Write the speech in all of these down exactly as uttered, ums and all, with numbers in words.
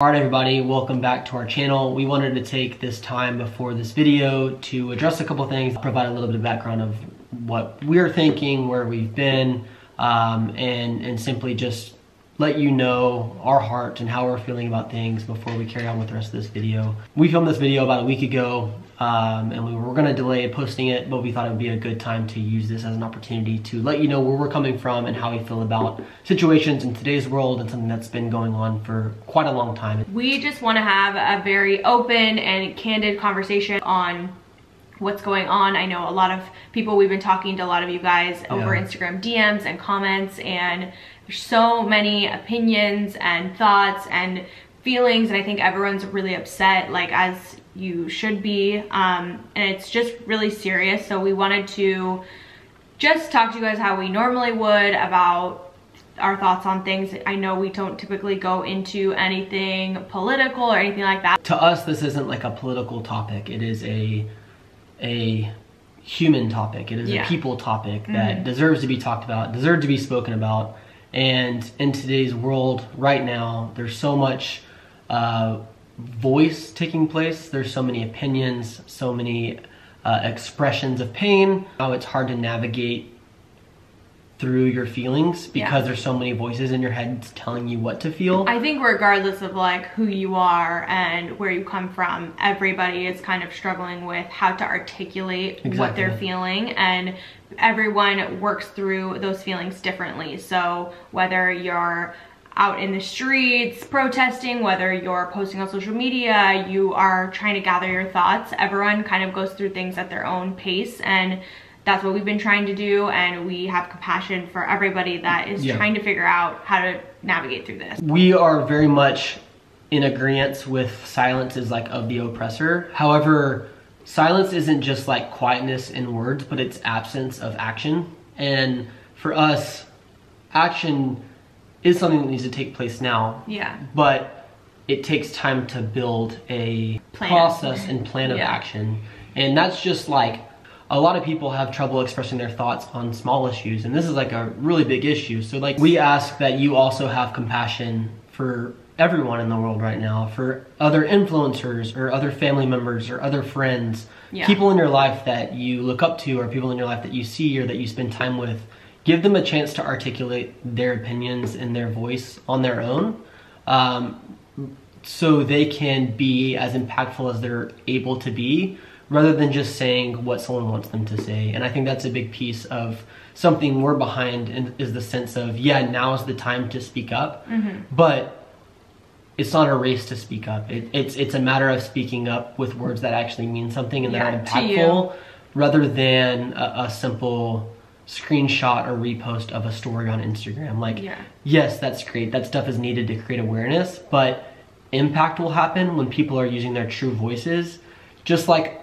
All right, everybody, welcome back to our channel. We wanted to take this time before this video to address a couple things, provide a little bit of background of what we're thinking, where we've been, um, and, and simply just let you know our heart and how we're feeling about things before we carry on with the rest of this video. We filmed this video about a week ago, um, and we were gonna delay posting it, but we thought it would be a good time to use this as an opportunity to let you know where we're coming from and how we feel about situations in today's world and something that's been going on for quite a long time. We just wanna have a very open and candid conversation on what's going on. I know a lot of people, we've been talking to a lot of you guys over yeah. Instagram D Ms and comments, and there's so many opinions and thoughts and feelings, and I think everyone's really upset, like as you should be, um, and it's just really serious. So we wanted to just talk to you guys how we normally would about our thoughts on things. I know we don't typically go into anything political or anything like that. To us, this isn't like a political topic. It is a a human topic. It is yeah. a people topic that mm-hmm. deserves to be talked about, deserves to be spoken about. And in today's world right now, there's so much uh, voice taking place. There's so many opinions, so many uh, expressions of pain. Now it's hard to navigate through your feelings because yeah. there's so many voices in your head telling you what to feel. I think regardless of like who you are and where you come from, everybody is kind of struggling with how to articulate exactly. what they're feeling, and everyone works through those feelings differently. So whether you're out in the streets protesting, whether you're posting on social media, you are trying to gather your thoughts, everyone kind of goes through things at their own pace, and that's what we've been trying to do, and we have compassion for everybody that is yeah. trying to figure out how to navigate through this. We are very much in agreement with silences like of the oppressor. However, silence isn't just like quietness in words, but it's absence of action. And for us, action is something that needs to take place now. Yeah. But it takes time to build a plan. process and plan of yeah. action. And that's just like, a lot of people have trouble expressing their thoughts on small issues, and this is like a really big issue. So like, we ask that you also have compassion for everyone in the world right now, for other influencers or other family members or other friends, yeah. people in your life that you look up to or people in your life that you see or that you spend time with. Give them a chance to articulate their opinions and their voice on their own, um, so they can be as impactful as they're able to be, rather than just saying what someone wants them to say. And I think that's a big piece of something we're behind, and is the sense of, yeah, now is the time to speak up, mm-hmm. but it's not a race to speak up. It, it's it's a matter of speaking up with words that actually mean something and yeah, that are impactful, rather than a, a simple screenshot or repost of a story on Instagram. Like, yeah. yes, that's great. That stuff is needed to create awareness, but impact will happen when people are using their true voices, just like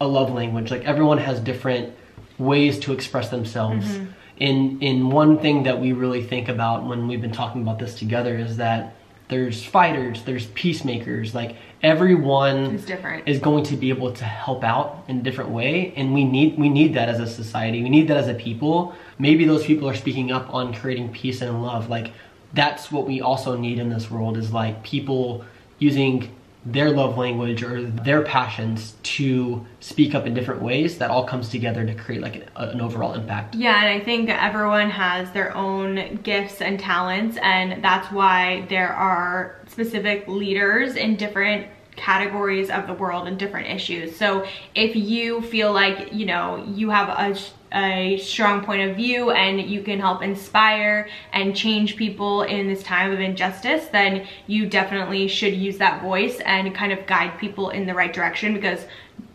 a love language. Like, everyone has different ways to express themselves. Mm-hmm. In in one thing that we really think about when we've been talking about this together is that there's fighters, there's peacemakers, like everyone different. is going to be able to help out in a different way, and we need we need that as a society. We need that as a people. Maybe those people are speaking up on creating peace and love. Like, that's what we also need in this world, is like people using their love language or their passions to speak up in different ways. That all comes together to create like an, an overall impact. Yeah, and I think everyone has their own gifts and talents, and that's why there are specific leaders in different categories of the world and different issues. So if you feel like, you know, you have a, a strong point of view and you can help inspire and change people in this time of injustice, then you definitely should use that voice and kind of guide people in the right direction, because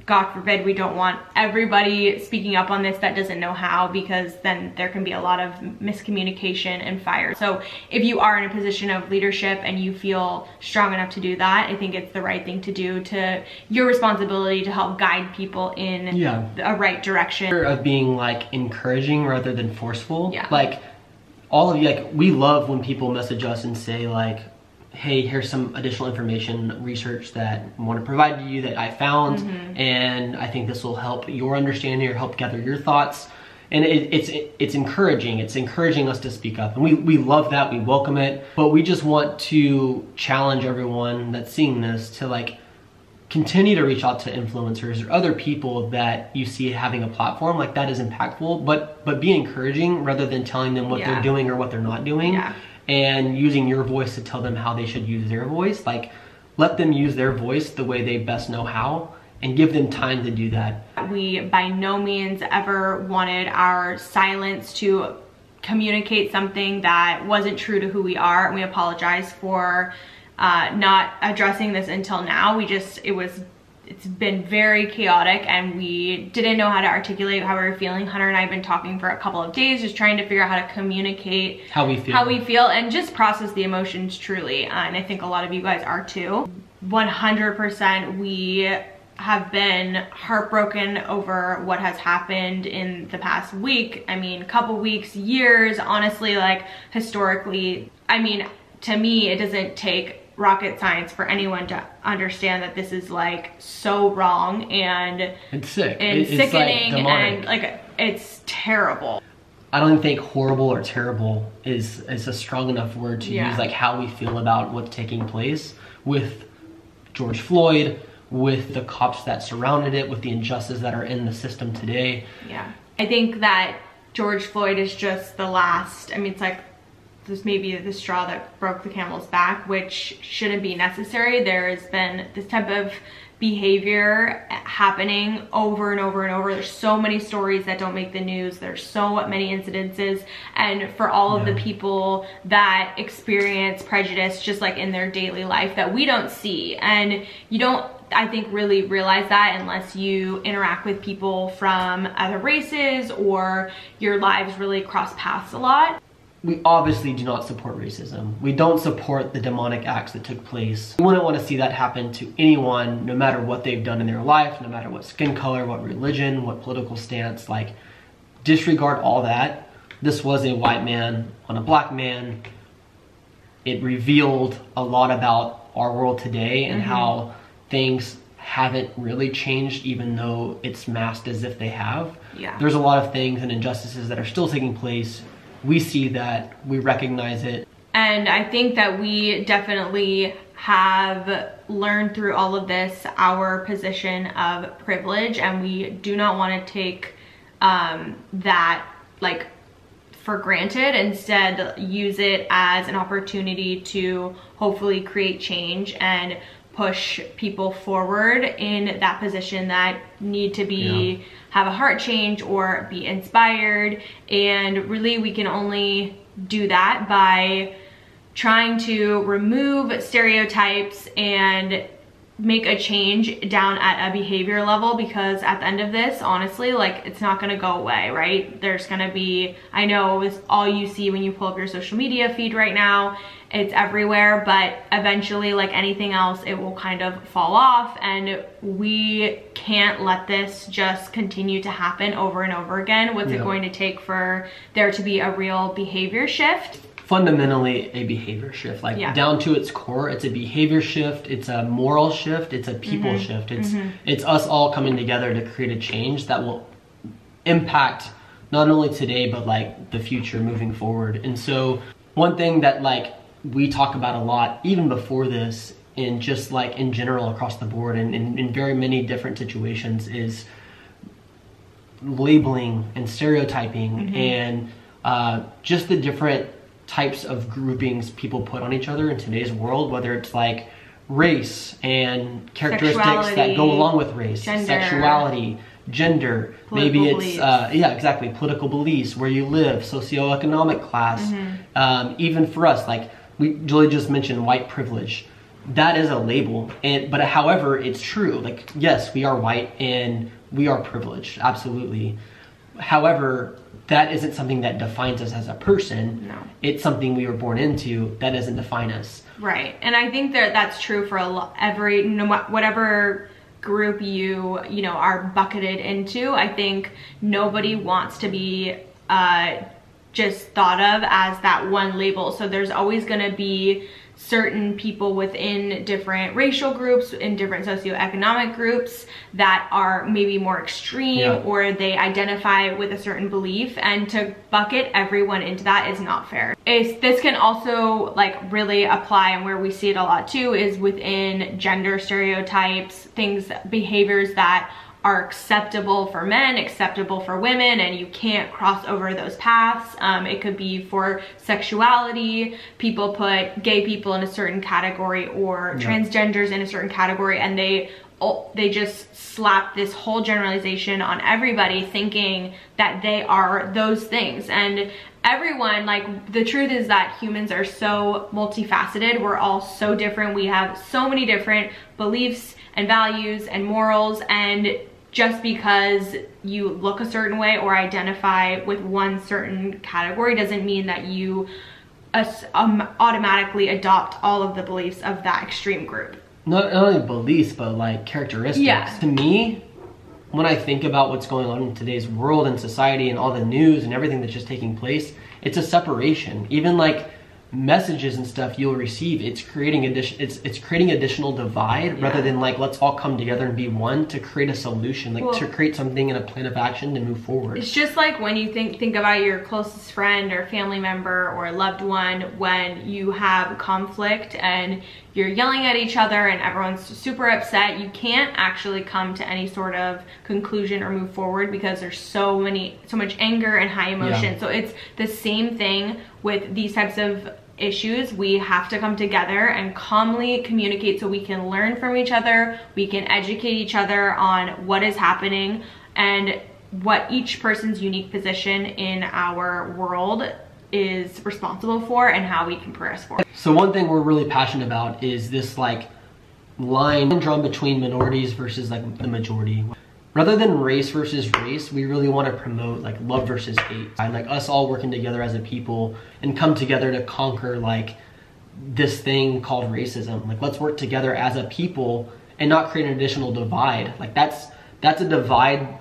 God forbid we don't want everybody speaking up on this that doesn't know how, because then there can be a lot of miscommunication and fire. So if you are in a position of leadership and you feel strong enough to do that, I think it's the right thing to do, to your responsibility to help guide people in yeah. a right direction. Of being like encouraging rather than forceful. Yeah. Like all of you, like we love when people message us and say like, hey, here's some additional information, research that I want to provide to you that I found, mm-hmm. and I think this will help your understanding or help gather your thoughts. And it, it's it, it's encouraging. It's encouraging us to speak up. And we, we love that. We welcome it. But we just want to challenge everyone that's seeing this to like continue to reach out to influencers or other people that you see having a platform like that is impactful, but but be encouraging rather than telling them what yeah. they're doing or what they're not doing. Yeah. And using your voice to tell them how they should use their voice. Like, let them use their voice the way they best know how, and give them time to do that. We by no means ever wanted our silence to communicate something that wasn't true to who we are, and we apologize for uh, not addressing this until now. We just, it was, it's been very chaotic, and we didn't know how to articulate how we were feeling. Hunter and I have been talking for a couple of days, just trying to figure out how to communicate how we feel, how we feel and just process the emotions truly. Uh, and I think a lot of you guys are too. one hundred percent we have been heartbroken over what has happened in the past week. I mean, couple weeks, years, honestly, like historically. I mean, to me, it doesn't take rocket science for anyone to understand that this is like so wrong and it's sick and it's sickening, like, and like it's terrible. I don't even think horrible or terrible is is a strong enough word to yeah. use, like how we feel about what's taking place with George Floyd, with the cops that surrounded it, with the injustices that are in the system today. Yeah. I think that George Floyd is just the last, I mean, it's like, this may be the straw that broke the camel's back, which shouldn't be necessary. There has been this type of behavior happening over and over and over. There's so many stories that don't make the news. There's so many incidences. And for all yeah. of the people that experience prejudice just like in their daily life that we don't see, and you don't, I think, really realize that unless you interact with people from other races or your lives really cross paths a lot. We obviously do not support racism. We don't support the demonic acts that took place. We wouldn't want to see that happen to anyone, no matter what they've done in their life, no matter what skin color, what religion, what political stance. Like, disregard all that. This was a white man on a black man. It revealed a lot about our world today and mm-hmm. how things haven't really changed, even though it's masked as if they have. Yeah. There's a lot of things and injustices that are still taking place. We see that, we recognize it. And I think that we definitely have learned through all of this our position of privilege, and we do not want to take um, that like for granted. Instead, use it as an opportunity to hopefully create change and push people forward in that position that need to be yeah. have a heart change or be inspired. And really, we can only do that by trying to remove stereotypes and make a change down at a behavior level, because at the end of this, honestly, like, it's not gonna go away, right? There's gonna be, I know it's all you see when you pull up your social media feed right now, it's everywhere, but eventually, like anything else, it will kind of fall off, and we can't let this just continue to happen over and over again. What's yeah. it going to take for there to be a real behavior shift? Fundamentally a behavior shift, like yeah. down to its core, it's a behavior shift, it's a moral shift, it's a people mm-hmm. shift. It's mm-hmm. it's us all coming together to create a change that will impact not only today, but like the future moving forward. And so one thing that like we talk about a lot, even before this, and just like in general across the board and in very many different situations, is labeling and stereotyping mm-hmm. and uh, just the different types of groupings people put on each other in today's world, whether it's like race and characteristics sexuality, that go along with race, gender, sexuality, gender, maybe it's beliefs. uh yeah exactly political beliefs, where you live, socioeconomic class, mm-hmm. um even for us, like we Julia just mentioned white privilege. That is a label, and but however it's true, like yes, we are white and we are privileged, absolutely. However, that isn't something that defines us as a person. No. It's something we were born into. That doesn't define us. Right. And I think that that's true for a lot, every, whatever group you, you know, are bucketed into. I think nobody wants to be uh, just thought of as that one label. So there's always going to be certain people within different racial groups, in different socioeconomic groups that are maybe more extreme, yeah. or they identify with a certain belief, and to bucket everyone into that is not fair. It's, this can also like really apply, and where we see it a lot too is within gender stereotypes, things, behaviors that are acceptable for men, acceptable for women, and you can't cross over those paths. Um, it could be for sexuality. People put gay people in a certain category or yeah. transgenders in a certain category, and they they just slap this whole generalization on everybody, thinking that they are those things. And everyone, like, the truth is that humans are so multifaceted. We're all so different. We have so many different beliefs and values and morals, and just because you look a certain way or identify with one certain category doesn't mean that you um, automatically adopt all of the beliefs of that extreme group. Not only beliefs, but like characteristics. Yeah. To me, when I think about what's going on in today's world and society and all the news and everything that's just taking place, it's a separation. Even like messages and stuff you'll receive, it's creating addition it's it's creating additional divide, yeah. rather than like, let's all come together and be one to create a solution, like well, to create something and a plan of action to move forward. It's just like when you think think about your closest friend or family member or loved one, when you have conflict and you're yelling at each other and everyone's super upset, you can't actually come to any sort of conclusion or move forward because there's so many so much anger and high emotion. Yeah. So it's the same thing with these types of issues. We have to come together and calmly communicate so we can learn from each other, we can educate each other on what is happening and what each person's unique position in our world is responsible for and how we can progress forward. So one thing we're really passionate about is this like line drawn between minorities versus like the majority. Rather than race versus race, we really want to promote like love versus hate. And like us all working together as a people and come together to conquer like this thing called racism. Like, let's work together as a people and not create an additional divide. Like that's that's a divide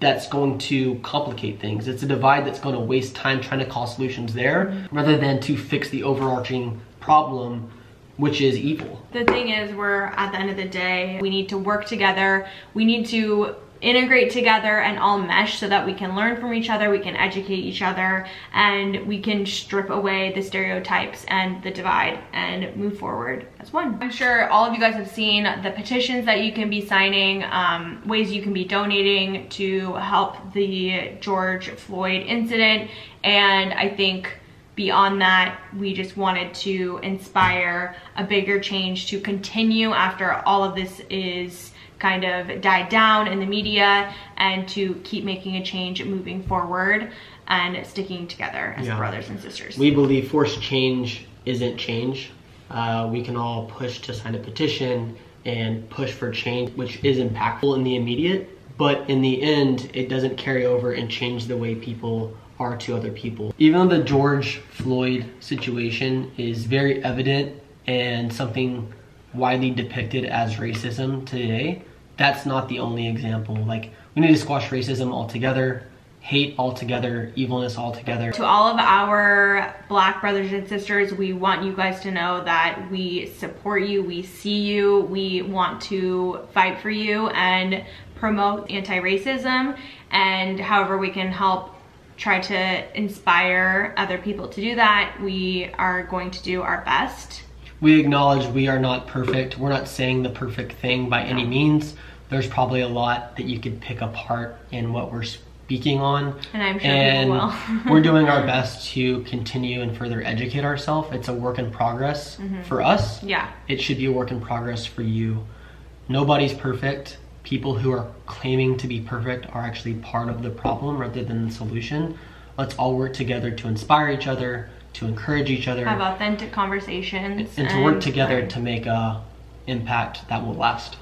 that's going to complicate things. It's a divide that's going to waste time trying to call solutions there rather than to fix the overarching problem, which is evil. The thing is, we're at the end of the day, we need to work together. We need to integrate together and all mesh so that we can learn from each other, we can educate each other, and we can strip away the stereotypes and the divide and move forward as one. I'm sure all of you guys have seen the petitions that you can be signing, um, ways you can be donating to help the George Floyd incident, and I think beyond that, we just wanted to inspire a bigger change to continue after all of this is kind of died down in the media, and to keep making a change moving forward and sticking together as yeah. brothers and sisters. We believe forced change isn't change. Uh, we can all push to sign a petition and push for change, which is impactful in the immediate, but in the end, it doesn't carry over and change the way people are to other people. Even though the George Floyd situation is very evident and something widely depicted as racism today, that's not the only example. Like, we need to squash racism altogether, hate altogether, evilness altogether. To all of our Black brothers and sisters, we want you guys to know that we support you, we see you, we want to fight for you and promote anti-racism, and however we can help try to inspire other people to do that, we are going to do our best. We acknowledge we are not perfect. We're not saying the perfect thing by any means. There's probably a lot that you could pick apart in what we're speaking on. And I'm sure and people will. We're doing our best to continue and further educate ourselves. It's a work in progress mm-hmm. for us. Yeah. It should be a work in progress for you. Nobody's perfect. People who are claiming to be perfect are actually part of the problem rather than the solution. Let's all work together to inspire each other, to encourage each other. Have authentic conversations. And, and to work together to make an impact that will last.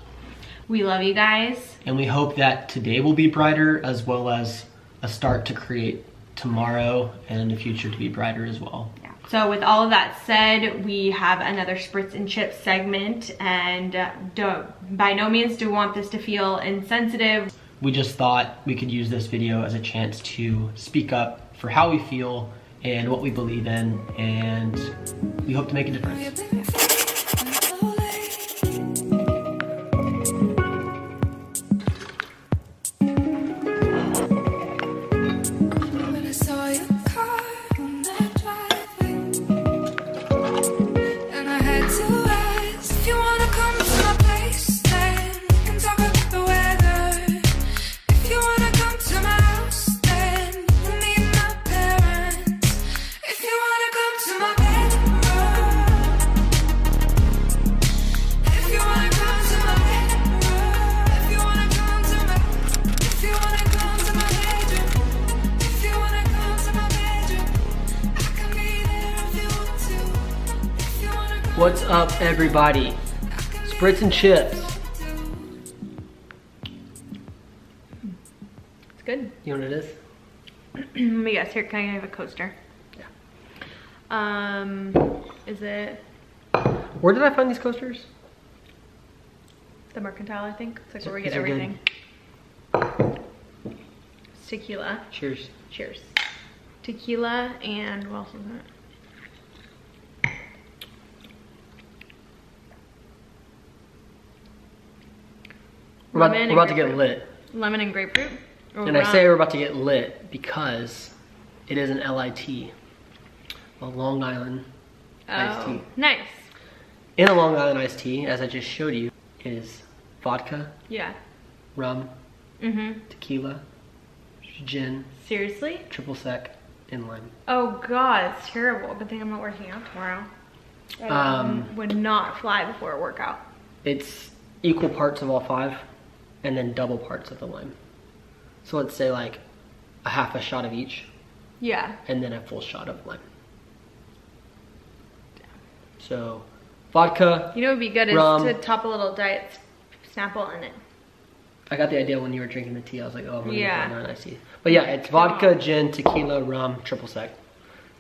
We love you guys. And we hope that today will be brighter, as well as a start to create tomorrow and the future to be brighter as well. Yeah. So with all of that said, we have another Spritz and Chips segment, and uh, don't, by no means do we want this to feel insensitive. We just thought we could use this video as a chance to speak up for how we feel and what we believe in, and we hope to make a difference. What's up, everybody? Spritz and Chips. It's good. You know what it is? Yes, here, can I have a coaster? Yeah. Um, is it? Where did I find these coasters? The Mercantile, I think. It's like where we get everything. Tequila. Cheers. Cheers. Tequila and what else is that? We're about, we're about to get lit. Lemon and grapefruit? Or and I say we're about to get lit because it is an L I T. A Long Island Iced Tea. Nice. In a Long Island Iced Tea, as I just showed you, is vodka. Yeah. Rum. Mm-hmm. Tequila. Gin. Seriously? Triple sec. And lime. Oh god, it's terrible. Good thing I'm not working out tomorrow. I um, would not fly before a workout. It's equal parts of all five. And then double parts of the lime. So let's say like a half a shot of each. Yeah. And then a full shot of lime. Yeah. So vodka, you know what would be good rum, is to top a little diet Snapple in it. I got the idea when you were drinking the tea. I was like, oh, I'm gonna yeah. Get that, I see. But yeah, it's vodka, gin, tequila, rum, triple sec.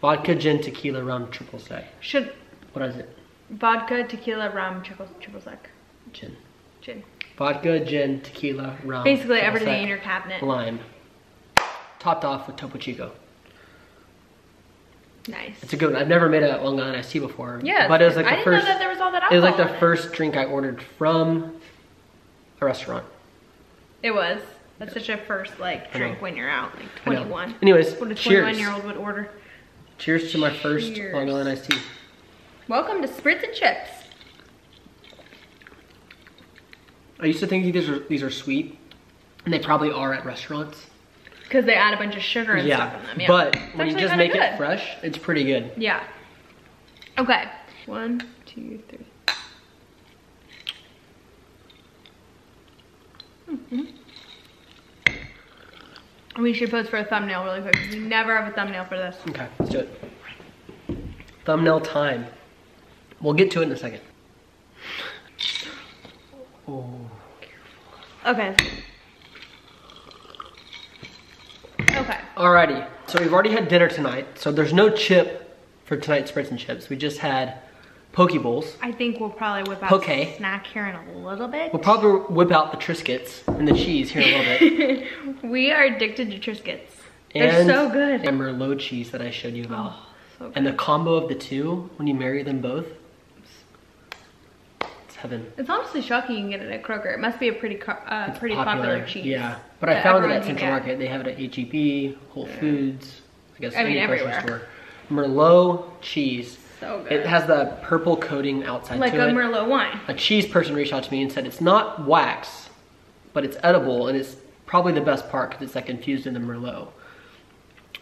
Vodka, gin, tequila, rum, triple sec. Should. What is it? Vodka, tequila, rum, triple, triple sec. Gin. Gin. Vodka, gin, tequila, rum. Basically everything sec, in your cabinet. Lime. Topped off with Topo Chico. Nice. It's a good one. I've never made a Long Island iced tea before. Yeah. But it was like I the first. I didn't know that there was all that alcohol. It was like the first it. drink I ordered from a restaurant. It was. That's yes. such a first like drink when you're out, like twenty-one. Anyways, what a twenty-one-year-old would order. Cheers to my first Cheers. Long Island iced tea. Welcome to Spritz and Chips. I used to think these are these are sweet, and they probably are at restaurants. Because they add a bunch of sugar and yeah. stuff in them. Yeah, but it's when you just make good. it fresh, it's pretty good. Yeah. Okay. One, two, three. Mm-hmm. We should post for a thumbnail really quick. We never have a thumbnail for this. Okay, let's do it. Thumbnail time. We'll get to it in a second. Oh. Okay. Okay. Alrighty. So we've already had dinner tonight. So there's no chip for tonight's Spritz and Chips. We just had poke bowls. I think we'll probably whip out poke. a snack here in a little bit. We'll probably whip out the Triscuits and the cheese here in a little bit. We are addicted to Triscuits. And they're so good. And Merlot cheese that I showed you about. Oh, so good. And the combo of the two, when you marry them both, heaven. It's honestly shocking you can get it at Kroger. It must be a pretty uh, pretty popular, popular cheese. Yeah, but I found it at Central Market. They have it at H E B, Whole yeah. Foods, I guess I mean, any grocery store. Merlot cheese. So good. It has the purple coating outside like to it. Like a Merlot wine. A cheese person reached out to me and said it's not wax, but it's edible and it's probably the best part because it's like infused in the Merlot.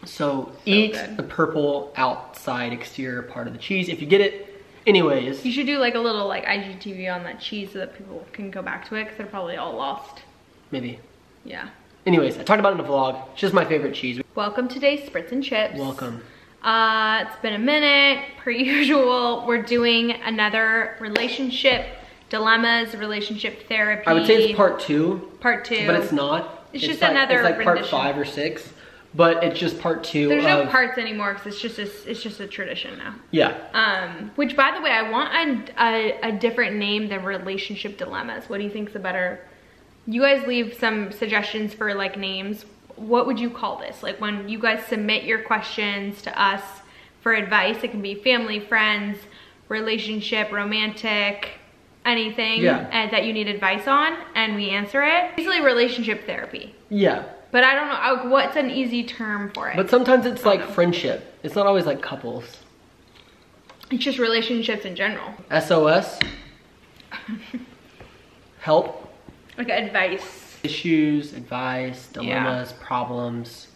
So, so eat good. the purple outside exterior part of the cheese if you get it. Anyways. You should do like a little like I G T V on that cheese so that people can go back to it because they're probably all lost. Maybe. Yeah. Anyways, I talked about it in the vlog. It's just my favorite cheese. Welcome to today's Spritz and Chips. Welcome. Uh, it's been a minute. Per usual, we're doing another relationship dilemmas, relationship therapy. I would say it's part two. Part two. But it's not. It's, it's just like, another It's like part rendition. five or six. But it's just part two. There's of, no parts anymore because it's just a, it's just a tradition now. Yeah. Um. Which, by the way, I want a, a, a different name than relationship dilemmas. What do you think is the better? You guys leave some suggestions for like names what would you call this? Like when you guys submit your questions to us for advice, it can be family, friends, relationship, romantic, anything yeah. uh, that you need advice on, and we answer it. Basically relationship therapy. Yeah. But I don't know, I, what's an easy term for it? But sometimes it's like know. friendship. It's not always like couples. It's just relationships in general. S O S. Help. Like advice. Issues, advice, dilemmas, yeah. problems,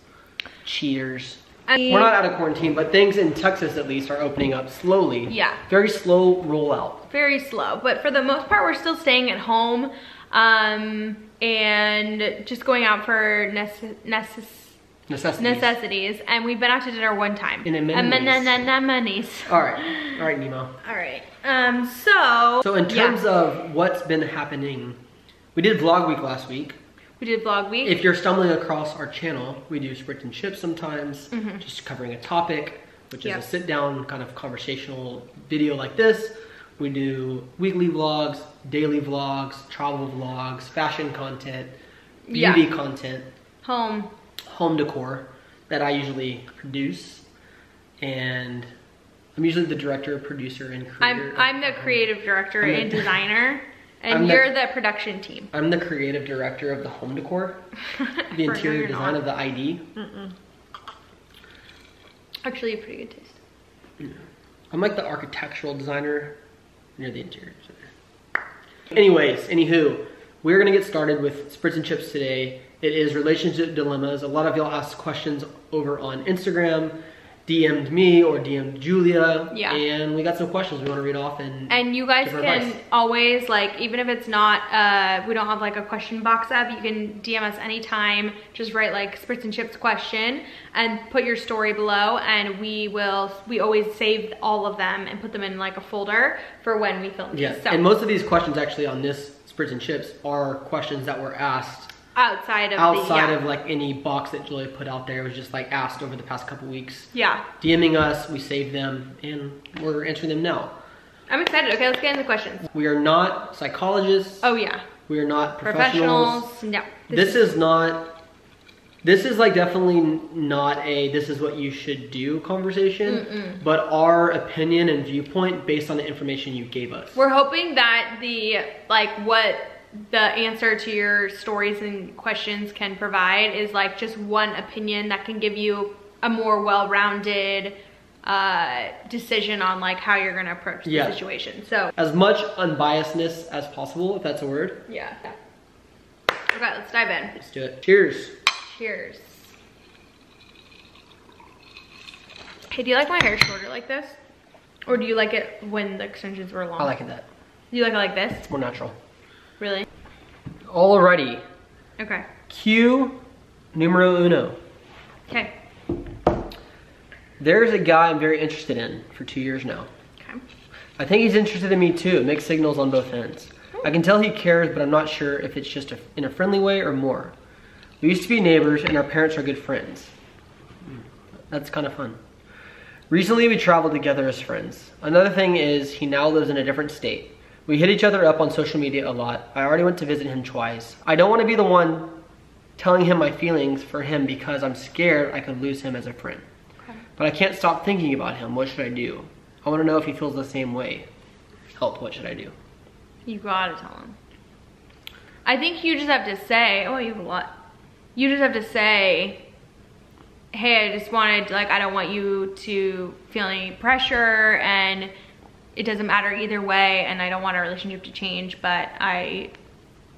cheaters. I mean, we're not out of quarantine, but things in Texas at least are opening up slowly. Yeah. Very slow rollout. Very slow, but for the most part, we're still staying at home um, and just going out for necess necessities. necessities. And we've been out to dinner one time. In amenities. All right, all right, Nemo. All right, um, so. So in terms yeah. of what's been happening, we did vlog week last week. We did vlog week. If you're stumbling across our channel, we do Spritz and Chips sometimes, mm-hmm. just covering a topic, which is yep. a sit down kind of conversational video like this. We do weekly vlogs, daily vlogs, travel vlogs, fashion content, beauty yeah. content. Home. Home decor that I usually produce. And I'm usually the director, producer, and creator. I'm, I'm the creative director I'm and the designer. And I'm you're the, the production team. I'm the creative director of the home decor, the interior design not. of the I D. Mm-mm. Actually, a pretty good taste. Yeah. I'm like the architectural designer, near the interior designer. Anyways, anywho, we're gonna get started with Spritz and Chips today. It is relationship dilemmas. A lot of y'all asked questions over on Instagram. D M'd me or D M'd Julia, yeah. and we got some questions we want to read off and And you guys can advice. always, like, even if it's not, uh, we don't have like a question box up, you can D M us anytime, just write like Spritz and Chips question and put your story below, and we will, we always save all of them and put them in like a folder for when we film yeah. these. So. And most of these questions actually on this Spritz and Chips are questions that were asked outside of outside the, yeah. of like any box that Julia put out there. It was just like asked over the past couple weeks. Yeah. DMing us, we saved them, and we're answering them now. I'm excited. Okay, let's get into the questions. We are not psychologists. Oh yeah. We are not professionals. Professionals. No. This, this is not, this is like definitely not a this is what you should do conversation, mm-mm. but our opinion and viewpoint based on the information you gave us. We're hoping that the, like what, the answer to your stories and questions can provide is like just one opinion that can give you a more well-rounded uh, decision on like how you're gonna approach the yeah. situation. So as much unbiasedness as possible, if that's a word. Yeah. Okay, let's dive in. Let's do it. Cheers. Cheers. Hey, do you like my hair shorter like this? Or do you like it when the extensions were long? I like it that. Do you like it like this? It's more natural. Really? Alrighty. Okay. Q numero uno. Okay. There's a guy I'm very interested in for two years now. Okay. I think he's interested in me too. Mixed signals on both ends. Oh. I can tell he cares, but I'm not sure if it's just a, in a friendly way or more. We used to be neighbors and our parents are good friends. That's kind of fun. Recently we traveled together as friends. Another thing is he now lives in a different state. We hit each other up on social media a lot. I already went to visit him twice. I don't want to be the one telling him my feelings for him because I'm scared I could lose him as a friend. Okay. But I can't stop thinking about him. What should I do? I want to know if he feels the same way. Help, what should I do? You gotta tell him. I think you just have to say, oh, you have a lot. You just have to say, hey, I just wanted, like, I don't want you to feel any pressure, and it doesn't matter either way, and I don't want our relationship to change, but I,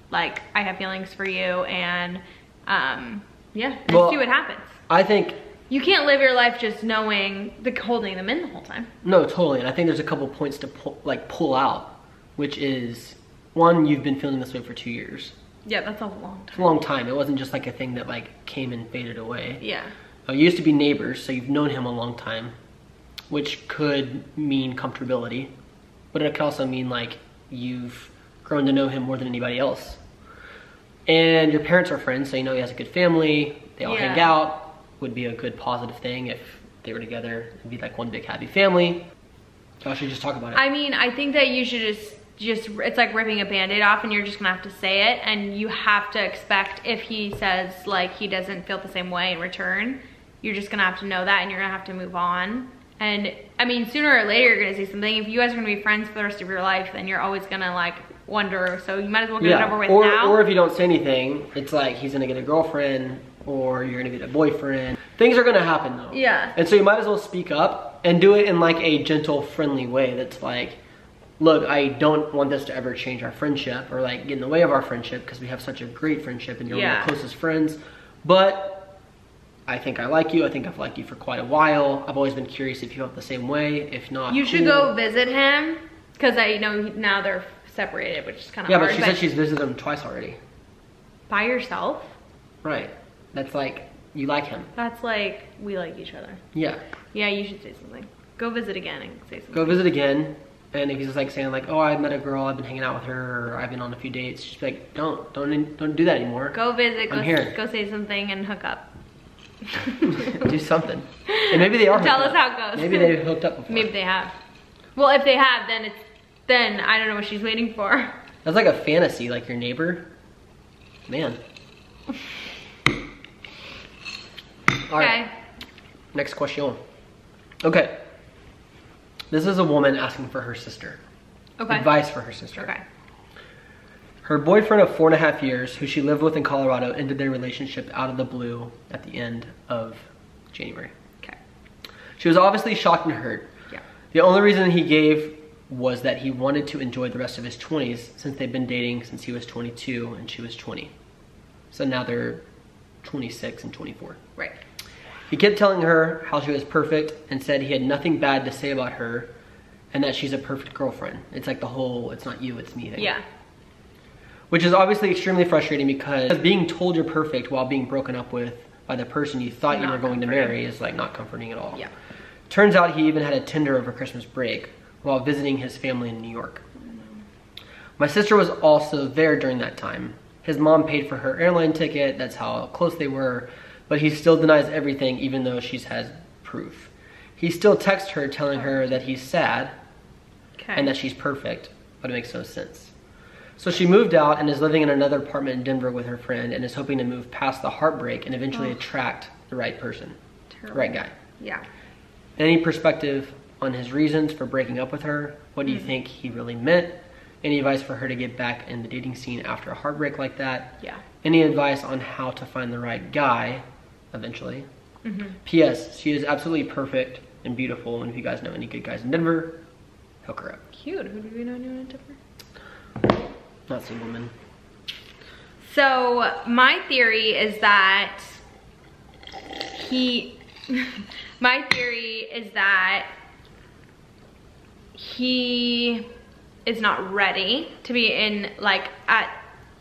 like, I have feelings for you, and um, yeah, let's well, see what happens. I think you can't live your life just knowing the holding them in the whole time. No, totally. And I think there's a couple points to pull, like pull out, which is one, you've been feeling this way for two years. Yeah, that's a long time. It's a long time. It wasn't just like a thing that like came and faded away. Yeah. Uh, you used to be neighbors, so you've known him a long time, which could mean comfortability, but it could also mean like you've grown to know him more than anybody else. And your parents are friends, so you know he has a good family, they all yeah. hang out, would be a good positive thing if they were together, it'd be like one big happy family. So I should just talk about it. I mean, I think that you should just just, it's like ripping a band-aid off, and you're just gonna have to say it, and you have to expect if he says like he doesn't feel the same way in return, you're just gonna have to know that, and you're gonna have to move on. And I mean, sooner or later you're gonna see something. If you guys are gonna be friends for the rest of your life, then you're always gonna like wonder, so you might as well get yeah. it over with or, now. Or if you don't say anything, it's like he's gonna get a girlfriend, or you're gonna get a boyfriend. Things are gonna happen though. Yeah. And so you might as well speak up and do it in like a gentle, friendly way that's like, look, I don't want this to ever change our friendship or like get in the way of our friendship, because we have such a great friendship and you're yeah. one of our closest friends. But I think I like you. I think I've liked you for quite a while. I've always been curious if you felt the same way. If not, you should cool. go visit him, because I know now they're separated, which is kind of yeah, hard. Yeah, but she but said she's visited him twice already. By yourself? Right. That's like, you like him. That's like, we like each other. Yeah. Yeah, you should say something. Go visit again and say something. Go visit again. And if he's just like saying like, oh, I met a girl, I've been hanging out with her, or I've been on a few dates, she's like, don't, don't, don't do that anymore. Go visit, go, go say something and hook up. Do something. And maybe they are. Tell us how it goes. Maybe they've hooked up before. Maybe they have. Well, if they have, then it's, then I don't know what she's waiting for. That's like a fantasy, like your neighbor. Man. All right. Okay. Next question. Okay. This is a woman asking for her sister. Okay. Advice for her sister. Okay. Her boyfriend of four and a half years, who she lived with in Colorado, ended their relationship out of the blue at the end of January. Okay. She was obviously shocked and hurt. Yeah. The only reason he gave was that he wanted to enjoy the rest of his twenties, since they've been dating since he was twenty-two and she was twenty. So now they're twenty-six and twenty-four. Right. He kept telling her how she was perfect and said he had nothing bad to say about her and that she's a perfect girlfriend. It's like the whole, it's not you, it's me thing. Yeah. Which is obviously extremely frustrating, because being told you're perfect while being broken up with by the person you thought not you were going comforting. to marry is like not comforting at all. Yeah. Turns out he even had a Tinder over Christmas break while visiting his family in New York. My sister was also there during that time. His mom paid for her airline ticket. That's how close they were. But he still denies everything, even though she has proof. He still texts her telling her that he's sad okay. and that she's perfect, but it makes no sense. So she moved out and is living in another apartment in Denver with her friend and is hoping to move past the heartbreak and eventually oh. attract the right person, Terrible. the right guy. Yeah. Any perspective on his reasons for breaking up with her? What do mm-hmm. you think he really meant? Any advice for her to get back in the dating scene after a heartbreak like that? Yeah. Any advice on how to find the right guy? Eventually. Mm-hmm. P S She is absolutely perfect and beautiful, and if you guys know any good guys in Denver, hook her up. Cute. Who do we know in Denver? Not single men. So my theory is that he my theory is that he is not ready to be in like at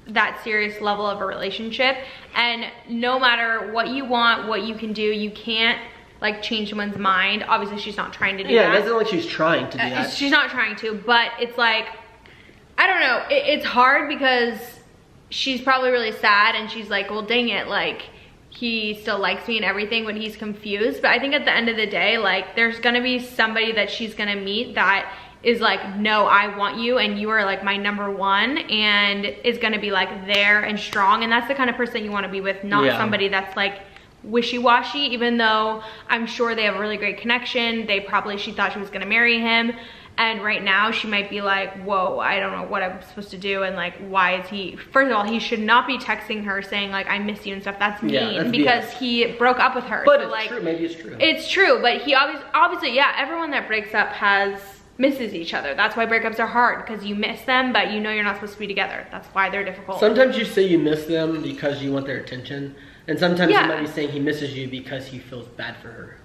that serious level of a relationship, and no matter what you want, what you can do, you can't like change someone's mind. Obviously she's not trying to do yeah, that. Yeah, it doesn't look like she's trying to do uh, that. She's not trying to, but it's like, I don't know, it, it's hard because she's probably really sad and she's like, well dang it, like he still likes me and everything, when he's confused. But I think at the end of the day, like there's gonna be somebody that she's gonna meet that is like, no, I want you and you are like my number one, and is gonna be like there and strong, and that's the kind of person you wanna be with, not yeah. somebody that's like wishy-washy, even though I'm sure they have a really great connection. They probably, she thought she was gonna marry him, and right now she might be like, whoa, I don't know what I'm supposed to do, and like, why is he, first of all, he should not be texting her saying like, I miss you and stuff. That's mean, yeah, that's because B S. He broke up with her. But so it's like, true, maybe it's true. It's true, but he obviously, obviously, yeah, everyone that breaks up has, misses each other. That's why breakups are hard, because you miss them, but you know you're not supposed to be together. That's why they're difficult. Sometimes you say you miss them because you want their attention, and sometimes yeah. you might be saying he misses you because he feels bad for her.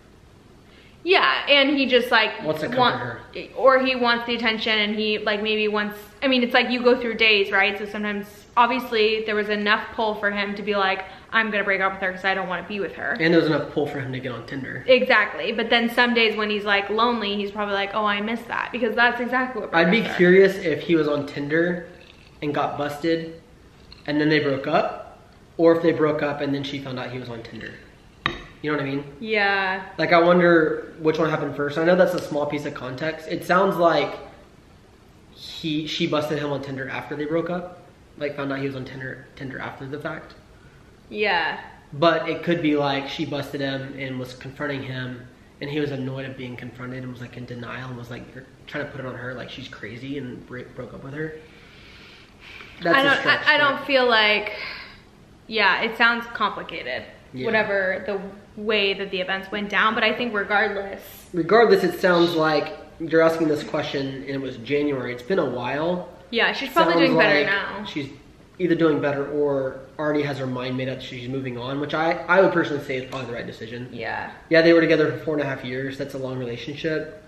Yeah, and he just like wants to comfort want, her, or he wants the attention, and he like maybe wants. I mean, it's like you go through days, right? So sometimes, obviously, there was enough pull for him to be like, I'm gonna break up with her because I don't want to be with her. And there's enough pull for him to get on Tinder. Exactly, but then some days when he's like lonely, he's probably like, oh, I miss that, because that's exactly what I'd be her. Curious if he was on Tinder and got busted and then they broke up, or if they broke up and then she found out he was on Tinder. You know what I mean? Yeah. Like, I wonder which one happened first. I know that's a small piece of context. It sounds like he she busted him on Tinder after they broke up. Like, found out he was on Tinder Tinder after the fact. Yeah. But it could be like she busted him and was confronting him, and he was annoyed at being confronted and was like in denial and was like trying to put it on her, like she's crazy, and break, broke up with her. That's I don't. A stretch, I, I don't feel like. Yeah, it sounds complicated. Yeah. Whatever the way that the events went down, but I think regardless. Regardless, it sounds like you're asking this question, and it was January. It's been a while. Yeah, she's probably doing better now. She's either doing better or already has her mind made up. She's moving on, which I, I would personally say is probably the right decision. Yeah. Yeah, they were together for four and a half years. That's a long relationship.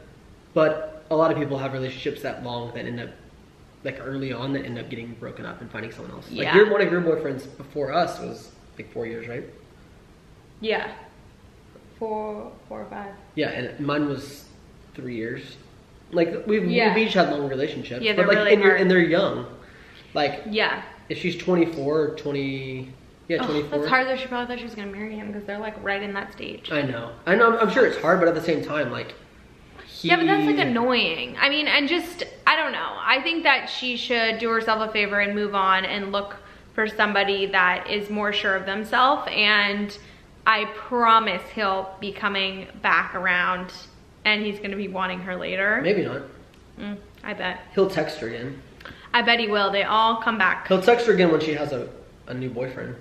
But a lot of people have relationships that long that end up, like early on, that end up getting broken up and finding someone else. Yeah. Like your, one of your boyfriends before us was like four years, right? Yeah. Four, four or five. Yeah, and mine was three years. Like, we've, yeah. we've each had long relationships. Yeah, they're but like, really and, you're, and they're young. Like, yeah. If she's twenty-four or twenty, yeah, oh, twenty-four. That's hard. She probably thought she was going to marry him because they're like right in that stage. I know. I know. I'm sure it's hard, but at the same time, like. He... Yeah, but that's like annoying. I mean, and just, I don't know. I think that she should do herself a favor and move on and look for somebody that is more sure of themselves. And I promise he'll be coming back around. And he's gonna be wanting her later. Maybe not. Mm, I bet. He'll text her again. I bet he will. They all come back. He'll text her again when she has a, a new boyfriend.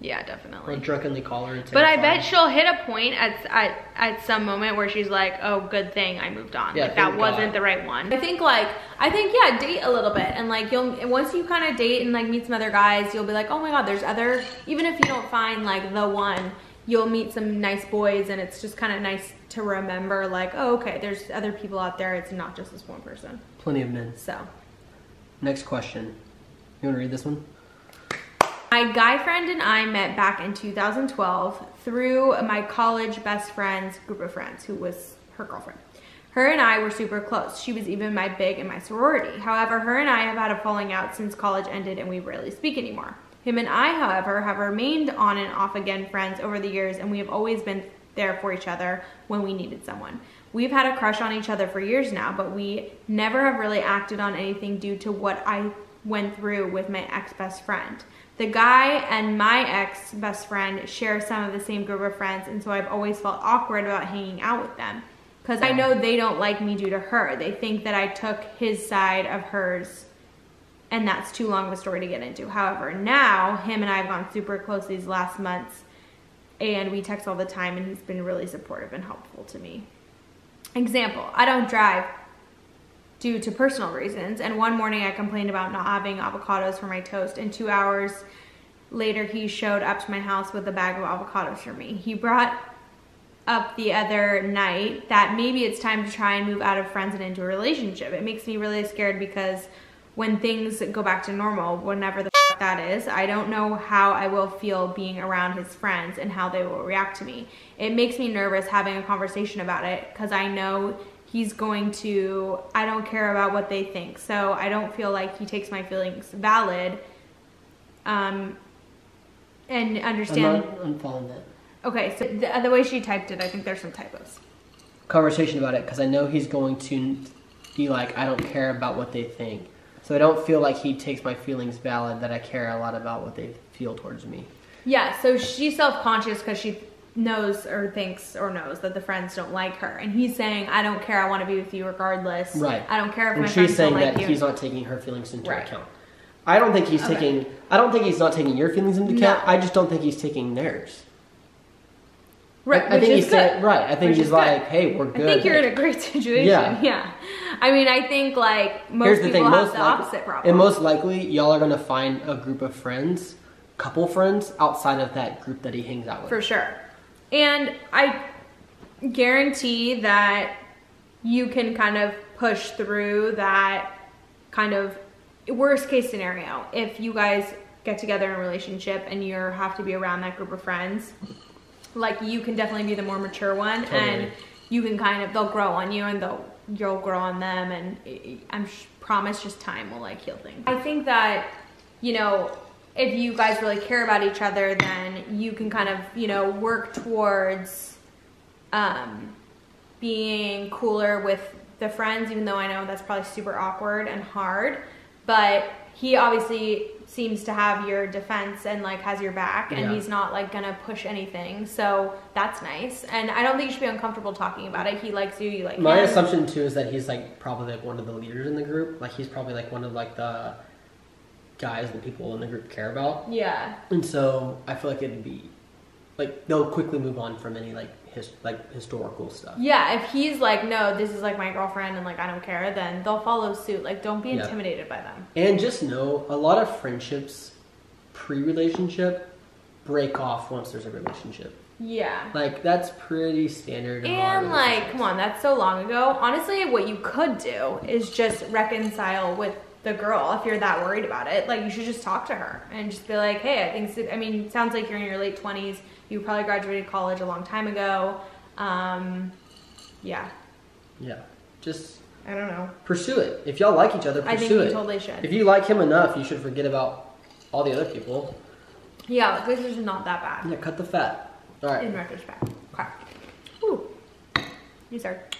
Yeah, definitely. Or drunkenly call her and say. But I bet she'll hit a point at, at at some moment where she's like, oh, good thing I moved on. Yeah, like that wasn't the right one. I think like, I think, yeah, date a little bit. And like, you'll, once you kind of date and like meet some other guys, you'll be like, oh my God, there's other, even if you don't find like the one, you'll meet some nice boys, and it's just kind of nice to remember like, oh, okay, there's other people out there. It's not just this one person. Plenty of men. So. Next question. You want to read this one? My guy friend and I met back in two thousand twelve through my college best friend's group of friends, who was her girlfriend. Her and I were super close. She was even my big in my sorority. However, her and I have had a falling out since college ended, and we rarely speak anymore. Him and I, however, have remained on and off again friends over the years, and we have always been there for each other when we needed someone. We've had a crush on each other for years now, but we never have really acted on anything due to what I went through with my ex-best friend. The guy and my ex-best friend share some of the same group of friends, and so I've always felt awkward about hanging out with them because I know they don't like me due to her. They think that I took his side of hers, and that's too long of a story to get into. However, now him and I have gone super close these last months, and we text all the time, and he's been really supportive and helpful to me. Example, I don't drive due to personal reasons, and one morning I complained about not having avocados for my toast, and two hours later he showed up to my house with a bag of avocados for me. He brought up the other night that maybe it's time to try and move out of friends and into a relationship. It makes me really scared because when things go back to normal, whenever the f that is, I don't know how I will feel being around his friends and how they will react to me. It makes me nervous having a conversation about it because I know he's going to, I don't care about what they think. So I don't feel like he takes my feelings valid um, and understand. I'm, not, I'm following that. Okay, so the, the way she typed it, I think there's some typos. Conversation about it because I know he's going to be like, I don't care about what they think. So I don't feel like he takes my feelings valid, that I care a lot about what they feel towards me. Yeah, so she's self-conscious because she knows or thinks or knows that the friends don't like her. And he's saying, I don't care, I want to be with you regardless. Right. I don't care if my friends don't like you. And she's saying that he's not taking her feelings into account. I don't think he's taking, I don't think he's not taking your feelings into account. I just don't think he's taking theirs. Right, I, I think he's saying, right. I think which he's like, hey, we're good. I think you're like, in a great situation. Yeah. yeah. I mean, I think like most Here's the people thing, have most the likely, opposite problem. And most likely, y'all are going to find a group of friends, couple friends outside of that group that he hangs out with. For sure. And I guarantee that you can kind of push through that kind of worst case scenario. If you guys get together in a relationship and you have to be around that group of friends, like you can definitely be the more mature one, totally. And you can kind of, they'll grow on you and they'll, you'll grow on them, and I'm promise just time will like heal things. I think that, you know, if you guys really care about each other, then you can kind of, you know, work towards um, being cooler with the friends, even though I know that's probably super awkward and hard, but he obviously seems to have your defense and like has your back, and yeah. he's not like gonna push anything, so that's nice. And I don't think you should be uncomfortable talking about it. He likes you, you like my him. Assumption too is that he's like probably like one of the leaders in the group, like he's probably like one of like the guys that people in the group care about, yeah and so I feel like it'd be like they'll quickly move on from any like his like historical stuff. Yeah, if he's like, no, this is like my girlfriend and like I don't care, then they'll follow suit. Like, don't be intimidated yeah. by them. And just know a lot of friendships pre-relationship break off once there's a relationship. Yeah, like that's pretty standard. And like, come on, that's so long ago. Honestly, what you could do is just reconcile with the girl if you're that worried about it. Like, you should just talk to her and just be like, hey, I think so. I mean, it sounds like you're in your late twenties. You probably graduated college a long time ago. Um, yeah. Yeah. Just, I don't know. Pursue it. If y'all like each other, pursue it. I think you it. totally should. If you like him enough, you should forget about all the other people. Yeah, like, this is not that bad. Yeah, cut the fat. All right. In retrospect. Okay. Ooh. You start.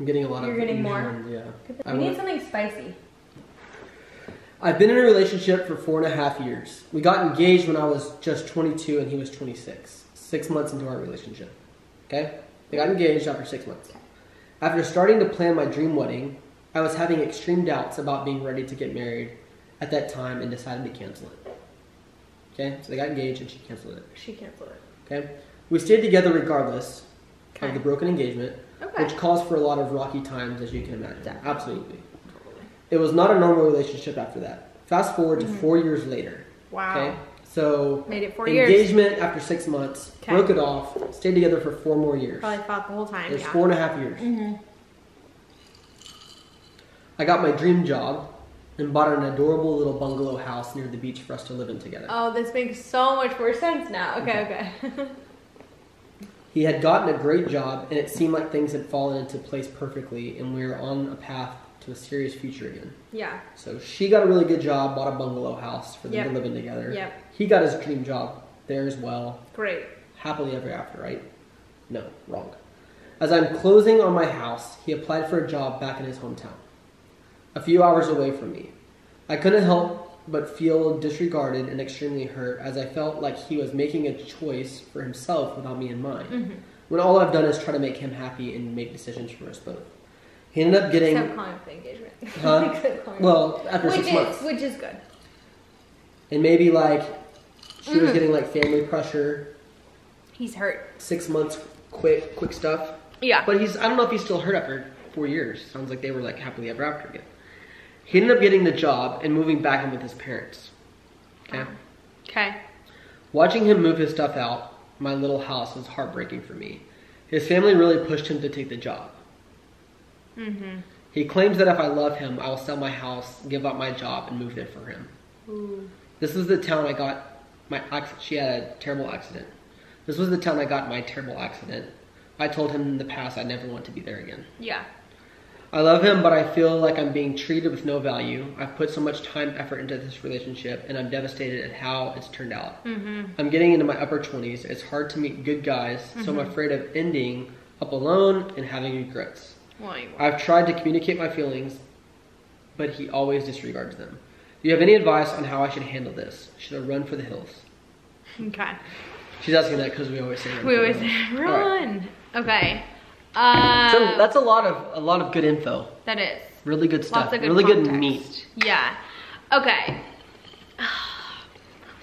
I'm getting a lot You're of... You're getting more? Yeah. I we need want... something spicy. I've been in a relationship for four and a half years. We got engaged when I was just twenty-two and he was twenty-six. Six months into our relationship. Okay? They got engaged after six months. After starting to plan my dream wedding, I was having extreme doubts about being ready to get married at that time and decided to cancel it. Okay? So they got engaged and she canceled it. She canceled it. Okay? We stayed together regardless okay. of the broken engagement, okay. which caused for a lot of rocky times, as you can imagine. Definitely. Absolutely. It was not a normal relationship after that. Fast forward to mm-hmm. four years later. Wow. Okay? So made it four engagement years. Engagement after six months. Okay. Broke it off. Stayed together for four more years. Probably fought the whole time. It was yeah. four and a half years. Mm-hmm. I got my dream job and bought an adorable little bungalow house near the beach for us to live in together. Oh, this makes so much more sense now. Okay, okay. okay. He had gotten a great job, and it seemed like things had fallen into place perfectly, and we were on a path to a serious future again. Yeah. So she got a really good job, bought a bungalow house for them yep. to live in together. Yep. He got his dream job there as well. Great. Happily ever after, right? No, wrong. As I'm closing on my house, he applied for a job back in his hometown, a few hours away from me. I couldn't help but feel disregarded and extremely hurt, as I felt like he was making a choice for himself without me in mind, mm-hmm. when all I've done is try to make him happy and make decisions for us both. He ended up getting... Except calling off the engagement. Huh? Well, after which six is, months. Which is good. And maybe, like, she mm-hmm. was getting, like, family pressure. He's hurt. Six months, quick quick stuff. Yeah. But he's... I don't know if he's still hurt after four years. Sounds like they were, like, happily ever after again. He ended up getting the job and moving back in with his parents. Okay? Okay. Um, Watching him move his stuff out, my little house, was heartbreaking for me. His family really pushed him to take the job. Mm-hmm. He claims that if I love him, I will sell my house, give up my job, and move there for him. Ooh. This is the town I got my accident. She had a terrible accident. This was the town I got my terrible accident. I told him in the past I never want to be there again. Yeah. I love him, but I feel like I'm being treated with no value. I've put so much time and effort into this relationship, and I'm devastated at how it's turned out. Mm-hmm. I'm getting into my upper twenties. It's hard to meet good guys, mm-hmm. so I'm afraid of ending up alone and having regrets. I've tried to communicate my feelings, but he always disregards them. Do you have any advice on how I should handle this? Should I run for the hills? Okay. She's asking that because we always say run. We always say run. Right. Okay. Uh, so that's a lot of a lot of good info. That is really good stuff. Lots of good really context. Good meat. Yeah. Okay.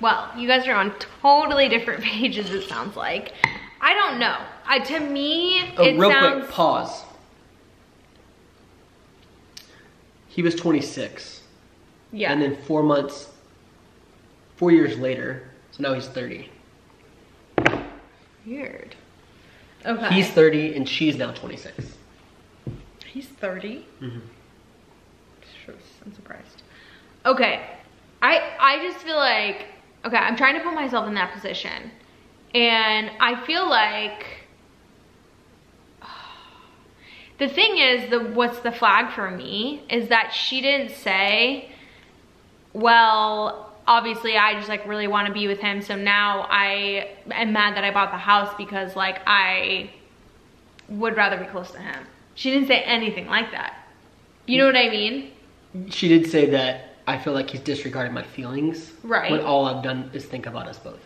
Well, you guys are on totally different pages. It sounds like. I don't know. I to me oh, it real sounds. Quick, pause. He was twenty-six. Yeah. And then four months, four years later, so now he's thirty. Weird. Okay. He's thirty and she's now twenty-six. He's thirty? Mm-hmm. Sure, I'm surprised. Okay. I, I just feel like, okay, I'm trying to put myself in that position. And I feel like... The thing is, the what's the flag for me is that she didn't say, well, obviously I just like really want to be with him. So now I am mad that I bought the house because like I would rather be close to him. She didn't say anything like that. You know what I mean? She did say that I feel like he's disregarded my feelings. Right. When all I've done is think about us both.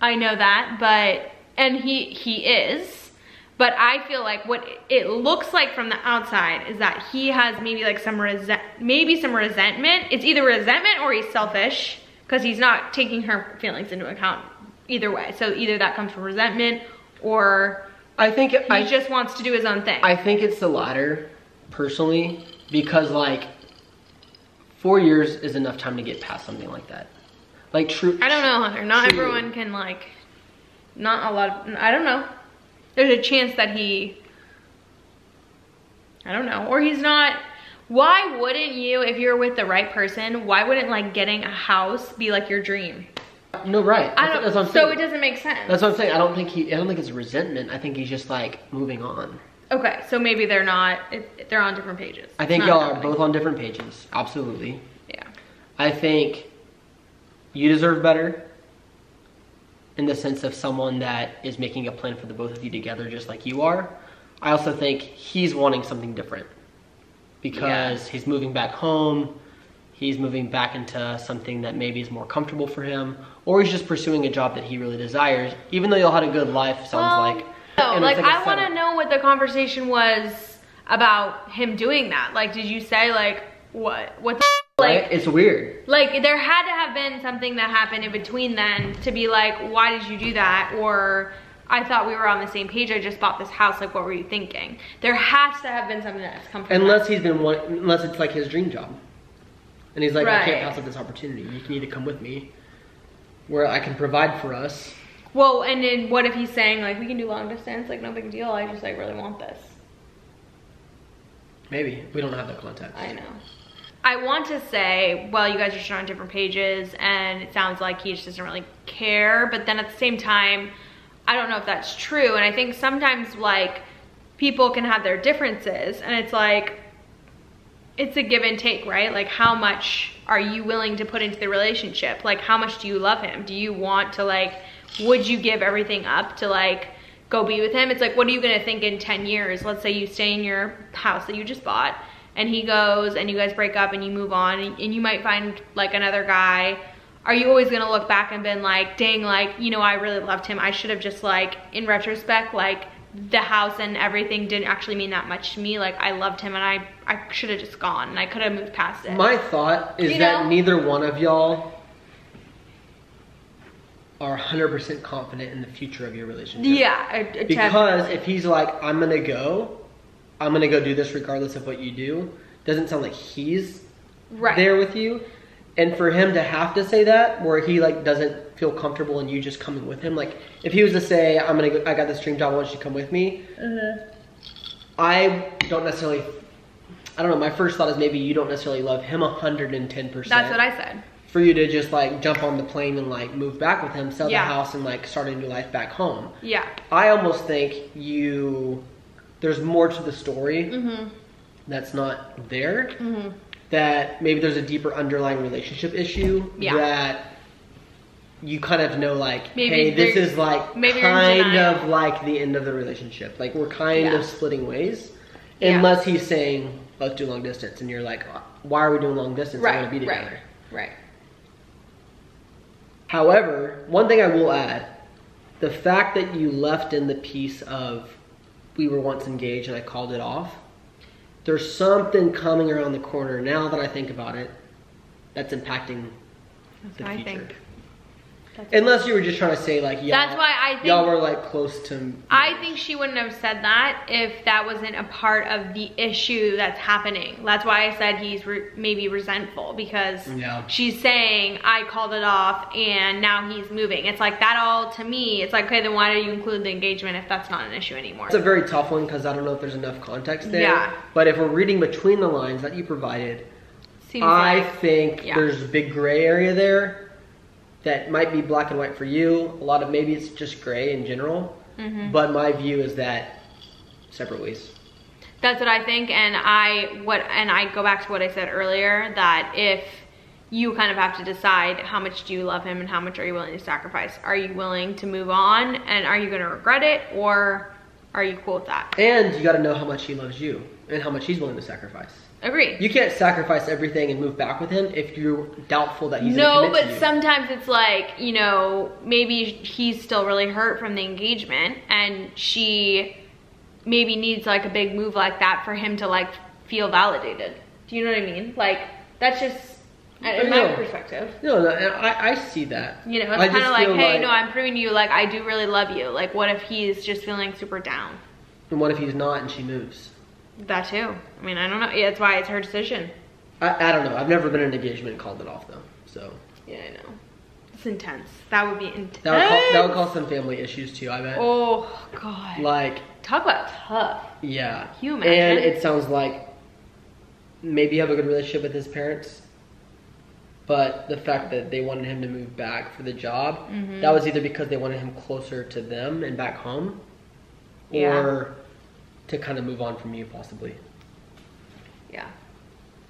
I know that, but, and he, he is, but I feel like what it looks like from the outside is that he has maybe like some resent, maybe some resentment. It's either resentment or he's selfish because he's not taking her feelings into account either way. So either that comes from resentment or I think he I, just wants to do his own thing. I think it's the latter personally, because like four years is enough time to get past something like that. Like true. I don't know, Hunter. Not true. Everyone can like, not a lot of, I don't know. There's a chance that he, I don't know. Or he's not, why wouldn't you, if you're with the right person, why wouldn't like getting a house be like your dream? No, right. I don't, that's what I'm saying. So it doesn't make sense. That's what I'm saying. I don't think he, I don't think it's resentment. I think he's just like moving on. Okay. So maybe they're not, they're on different pages. I think y'all are both on different pages. Absolutely. Yeah. I think you deserve better in the sense of someone that is making a plan for the both of you together just like you are. I also think he's wanting something different because yeah. he's moving back home. He's moving back into something that maybe is more comfortable for him, or he's just pursuing a job that he really desires, even though y'all had a good life, sounds um, like. No, like, like I want to know what the conversation was about him doing that. Like, did you say like, what, what the Like, right? It's weird. Like, there had to have been something that happened in between then to be like, why did you do that? Or, I thought we were on the same page, I just bought this house, like, what were you thinking? There has to have been something that's come from Unless that. he's been one, unless it's like his dream job. And he's like, right. I can't pass up this opportunity. You need to come with me where I can provide for us. Well, and then what if he's saying, like, we can do long distance, like, no big deal, I just, like, really want this. Maybe. We don't have that context. I know. I want to say, well, you guys are just on different pages and it sounds like he just doesn't really care, but then at the same time, I don't know if that's true. And I think sometimes like people can have their differences and it's like, it's a give and take, right? Like how much are you willing to put into the relationship? Like how much do you love him? Do you want to like, would you give everything up to like go be with him? It's like, what are you gonna think in ten years? Let's say you stay in your house that you just bought and he goes and you guys break up and you move on and you might find like another guy. Are you always gonna look back and been like, dang, like, you know, I really loved him. I should have just like, in retrospect, like the house and everything didn't actually mean that much to me. Like I loved him and I, I should have just gone and I could have moved past it. My thought is you that know? neither one of y'all are one hundred percent confident in the future of your relationship. Yeah. Because if he's like, I'm gonna go, I'm gonna go do this regardless of what you do. Doesn't sound like he's right there with you. And for him to have to say that, where he like doesn't feel comfortable in you just coming with him. Like if he was to say, I'm gonna go, I got this dream job, I want you to come with me. Mm-hmm. I don't necessarily, I don't know, my first thought is maybe you don't necessarily love him one hundred ten percent. That's what I said. For you to just like jump on the plane and like move back with him, sell yeah. the house and like start a new life back home. Yeah. I almost think you, there's more to the story mm-hmm. that's not there, mm-hmm. that maybe there's a deeper underlying relationship issue yeah. that you kind of know like, maybe hey, this is like maybe kind of like the end of the relationship. Like we're kind yeah. of splitting ways yeah. unless he's saying, let's do long distance. And you're like, why are we doing long distance? Right, I want to be together. Right, right. However, one thing I will add, the fact that you left in the piece of we were once engaged and I called it off. There's something coming around the corner now that I think about it that's impacting that's the future. I think. That's Unless you were just trying to say like, yeah, y'all were like close to me. I think she wouldn't have said that if that wasn't a part of the issue that's happening. That's why I said he's re maybe resentful because yeah. she's saying I called it off and now he's moving. It's like that all to me. It's like, okay, then why do you include the engagement if that's not an issue anymore? It's a very tough one because I don't know if there's enough context there. Yeah. But if we're reading between the lines that you provided, Seems I like, think yeah. there's a big gray area there. That might be black and white for you. A lot of maybe it's just gray in general, mm-hmm. but my view is that separate ways. That's what I think, and I what and I go back to what I said earlier, that if you kind of have to decide, how much do you love him and how much are you willing to sacrifice? Are you willing to move on and are you gonna regret it, or are you cool with that? And you gotta know how much he loves you and how much he's willing to sacrifice. Agree. You can't sacrifice everything and move back with him if you're doubtful that he's no, gonna commit to you. No, but sometimes it's like, you know, maybe he's still really hurt from the engagement and she maybe needs like a big move like that for him to like feel validated. Do you know what I mean? Like, that's just, in my perspective. No, no, I, I see that. You know, it's kind of like, hey, like, no, I'm proving to you, like, I do really love you. Like, what if he's just feeling super down? And what if he's not and she moves? That too. I mean, I don't know. Yeah, that's why it's her decision. I, I don't know. I've never been in an engagement and called it off, though. So. Yeah, I know. It's intense. That would be intense. That would, call, that would cause some family issues, too, I bet. Oh, God. Like. Talk about tough. Yeah. You imagine? And it sounds like maybe you have a good relationship with his parents. But the fact that they wanted him to move back for the job, mm-hmm. that was either because they wanted him closer to them and back home, yeah. or to kind of move on from you, possibly. Yeah.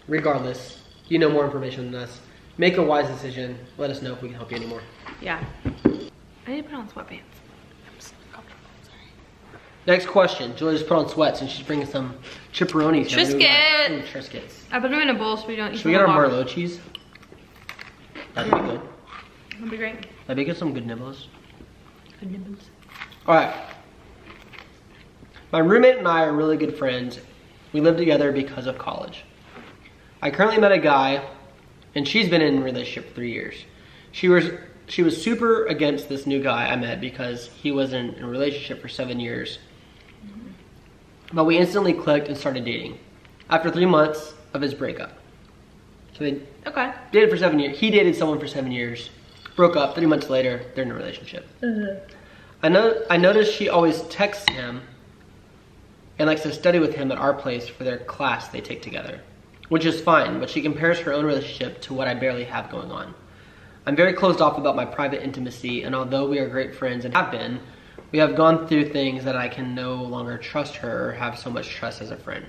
Regardless, you know more information than us. Make a wise decision. Let us know if we can help you anymore. Yeah. I need to put on sweatpants. I'm so comfortable. Sorry. Next question. Julia just put on sweats and she's bringing some chipperonis. Triscuits. Ooh, Triscuits. I put them in a bowl so we don't eat. Should we get our Merlot cheese? That'd be good. That'd be great. That'd be good, some good nibbles. Good nibbles. All right. My roommate and I are really good friends. We live together because of college. I currently met a guy, and she's been in a relationship for three years. She was she was super against this new guy I met because he was in a relationship for seven years. Mm-hmm. But we instantly clicked and started dating after three months of his breakup. So they okay. dated for seven years. He dated someone for seven years, broke up. Three months later, they're in a relationship. Mm-hmm. I know. I noticed she always texts him and likes to study with him at our place for their class they take together, which is fine. But she compares her own relationship to what I barely have going on. I'm very closed off about my private intimacy, and although we are great friends and have been, we have gone through things that I can no longer trust her or have so much trust as a friend.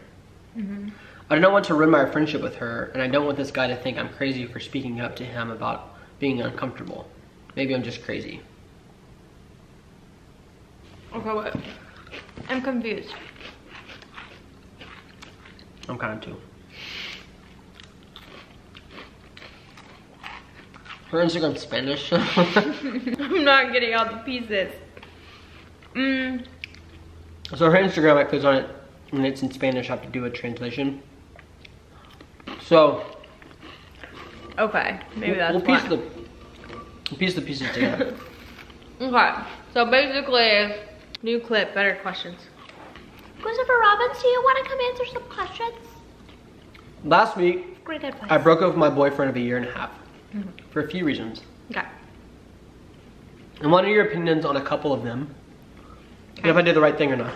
Mm-hmm. I don't want to ruin my friendship with her, and I don't want this guy to think I'm crazy for speaking up to him about being uncomfortable. Maybe I'm just crazy. Okay, what? I'm confused. I'm kind of too. Her Instagram's Spanish. I'm not getting all the pieces. Mm. So her Instagram, I clicked on it, and it's in Spanish. I have to do a translation. So, okay, maybe that's we'll piece why. the we'll piece the pieces together. Okay, so basically, new clip, better questions. Christopher Robbins, do you want to come answer some questions? Last week, great advice. I broke up with my boyfriend of a year and a half mm-hmm. for a few reasons. Okay. And what are your opinions on a couple of them? Okay. And if I did the right thing or not.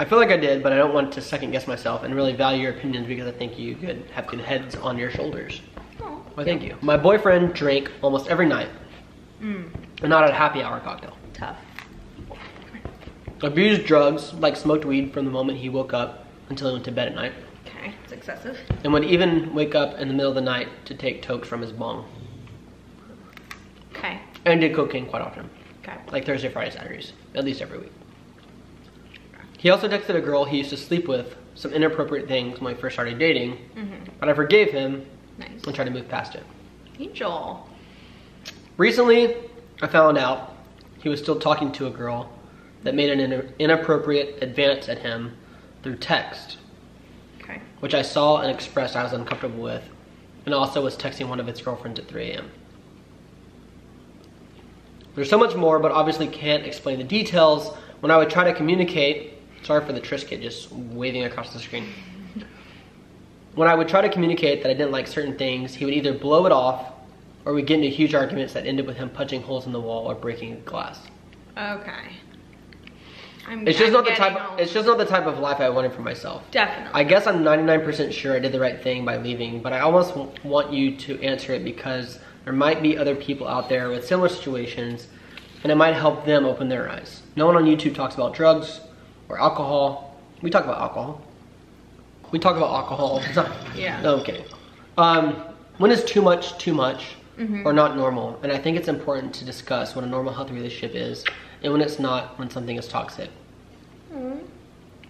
I feel like I did, but I don't want to second guess myself and really value your opinions because I think you could have good heads on your shoulders. Oh, well, thank you. My boyfriend drank almost every night, mm. and not at a happy hour cocktail. Tough. Abused drugs, like smoked weed from the moment he woke up until he went to bed at night. Okay, it's excessive. And would even wake up in the middle of the night to take tokes from his bong. Okay. And did cocaine quite often. Okay. Like Thursday, Friday, Saturdays, at least every week. He also texted a girl he used to sleep with some inappropriate things when we first started dating, mm-hmm. but I forgave him nice. and tried to move past it. Angel. Recently, I found out he was still talking to a girl that made an inappropriate advance at him through text, okay. which I saw and expressed I was uncomfortable with, and also was texting one of its girlfriends at three A M There's so much more, but obviously can't explain the details. When I would try to communicate, sorry for the Triscuit just waving across the screen. When I would try to communicate that I didn't like certain things, he would either blow it off or we'd get into huge arguments that ended with him punching holes in the wall or breaking glass. Okay. I'm, it's just I'm not the type of, it's just not the type of life I wanted for myself. Definitely. I guess I'm ninety-nine percent sure I did the right thing by leaving, but I almost want you to answer it because there might be other people out there with similar situations and it might help them open their eyes. No one on YouTube talks about drugs or alcohol. We talk about alcohol. We talk about alcohol all the time. Yeah. No, I'm kidding. Um, when is too much too much mm-hmm. or not normal? And I think it's important to discuss what a normal healthy relationship is and when it's not, when something is toxic. Mm.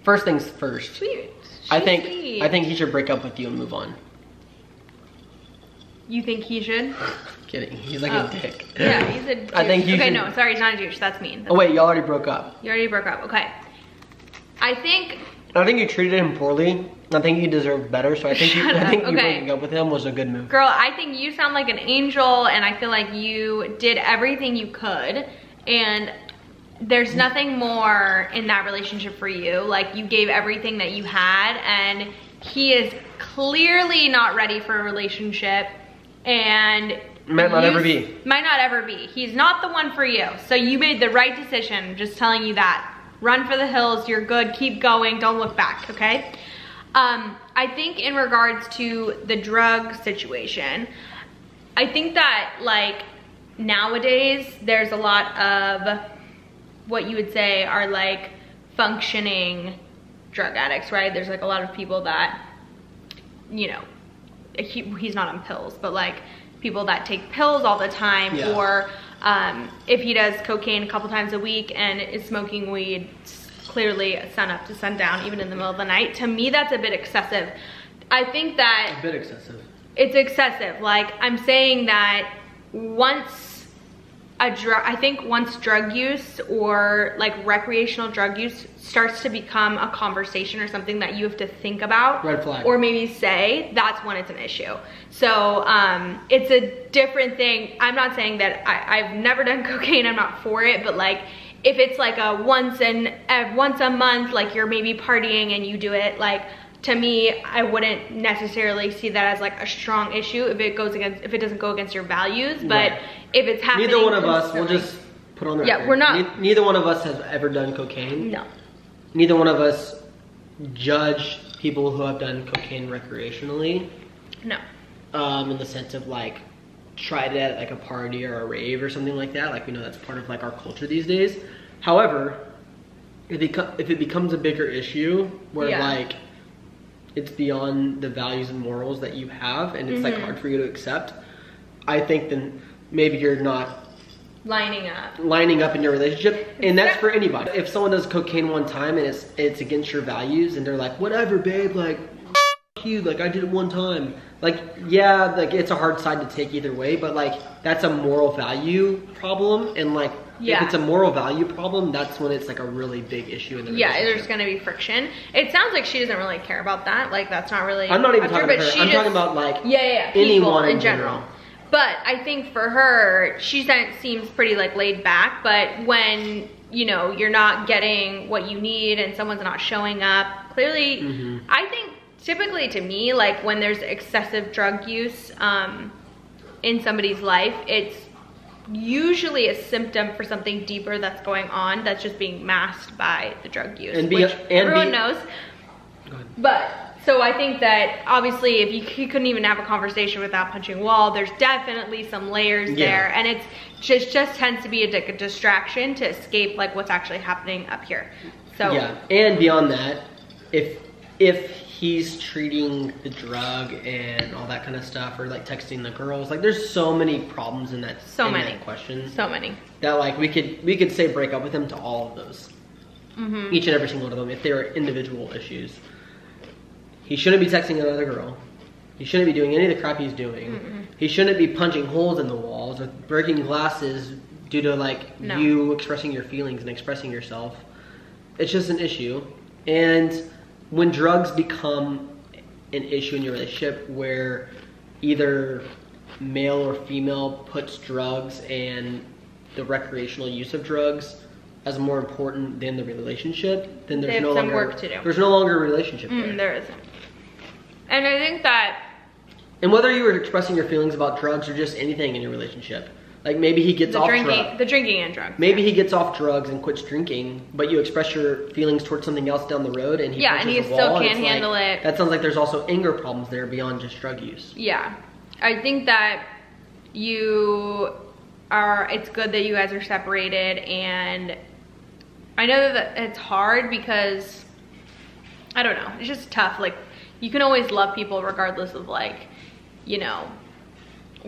First things first. Sweet. She's I think sweet. I think he should break up with you and move on. You think he should? Kidding. He's like oh. a dick. Yeah, he's a douche. I think he okay, should... no, sorry, he's not a douche. That's mean. That's oh wait, y'all already broke up. You already broke up. Okay. I think. I think you treated him poorly. I think he deserved better. So I think you, I think okay. you breaking up with him was a good move. Girl, I think you sound like an angel, and I feel like you did everything you could, and there's nothing more in that relationship for you. Like, you gave everything that you had, and he is clearly not ready for a relationship, and might not ever be. Might not ever be. He's not the one for you. So you made the right decision. Just telling you that. Run for the hills. You're good. Keep going. Don't look back. Okay. Um, I think in regards to the drug situation, I think that like nowadays there's a lot of what you would say are like functioning drug addicts, right? There's like a lot of people that, you know, he, he's not on pills, but like people that take pills all the time yeah. or um, if he does cocaine a couple times a week and is smoking weed clearly sun up to sundown, even in the middle of the night. To me, that's a bit excessive. I think that- A bit excessive. It's excessive. Like, I'm saying that once a drug, I think once drug use or like recreational drug use starts to become a conversation or something that you have to think about. Red flag. Or maybe say, that's when it's an issue. So um, it's a different thing. I'm not saying that I, I've never done cocaine, I'm not for it, but like, if it's like a once and uh, once a month, like you're maybe partying and you do it, like to me, I wouldn't necessarily see that as like a strong issue if it goes against, if it doesn't go against your values. But right. if it's happening, neither one of us. We'll just put on the record. Yeah, we're not. Ne neither one of us has ever done cocaine. No. Neither one of us judge people who have done cocaine recreationally. No. Um, in the sense of like. Tried it at like a party or a rave or something like that. Like we know that's part of like our culture these days. However, if it, if it becomes a bigger issue where yeah. like it's beyond the values and morals that you have and it's mm-hmm. like hard for you to accept, I think then maybe you're not lining up lining up in your relationship, and that's for anybody. If someone does cocaine one time and it's it's against your values and they're like, whatever babe, like you, like I did it one time, like yeah, like it's a hard side to take either way, but like that's a moral value problem, and like yeah. if it's a moral value problem, that's when it's like a really big issue in the relationship. Yeah, there's gonna be friction. It sounds like she doesn't really care about that, like that's not really I'm not even talking her, about her. I'm just, talking about like yeah, yeah, yeah. anyone in, in general. general But I think for her, she seems pretty like laid back, but when you know you're not getting what you need and someone's not showing up clearly, mm-hmm. I think typically to me, like when there's excessive drug use um, in somebody's life, it's usually a symptom for something deeper that's going on that's just being masked by the drug use, and be, which and everyone be, knows. Go ahead. But, so I think that obviously if you, you couldn't even have a conversation without punching a wall, there's definitely some layers yeah. there, and it's just, just tends to be a, a distraction to escape like what's actually happening up here. So yeah, and beyond that, if, if he's treating the drug and all that kind of stuff, or like texting the girls. Like, there's so many problems in that. So in many that question. So many. That like we could we could say break up with him to all of those, mm-hmm. each and every single one of them, if they were individual issues. He shouldn't be texting another girl. He shouldn't be doing any of the crap he's doing. Mm-hmm. He shouldn't be punching holes in the walls or breaking glasses due to like no. you expressing your feelings and expressing yourself. It's just an issue, and. When drugs become an issue in your relationship where either male or female puts drugs and the recreational use of drugs as more important than the relationship, then there's no longer work to do. There's no longer a relationship there. Mm, there isn't. And I think that... And whether you were expressing your feelings about drugs or just anything in your relationship, like maybe he gets off drugs. The drinking and drugs. Maybe he gets off drugs and quits drinking, but you express your feelings towards something else down the road and he yeah, and he still can't handle it. That sounds like there's also anger problems there beyond just drug use. Yeah. I think that you are, it's good that you guys are separated, and I know that it's hard because, I don't know, it's just tough. Like, you can always love people regardless of like, you know,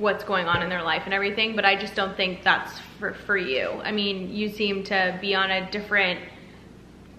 what's going on in their life and everything, but I just don't think that's for, for you. I mean, you seem to be on a different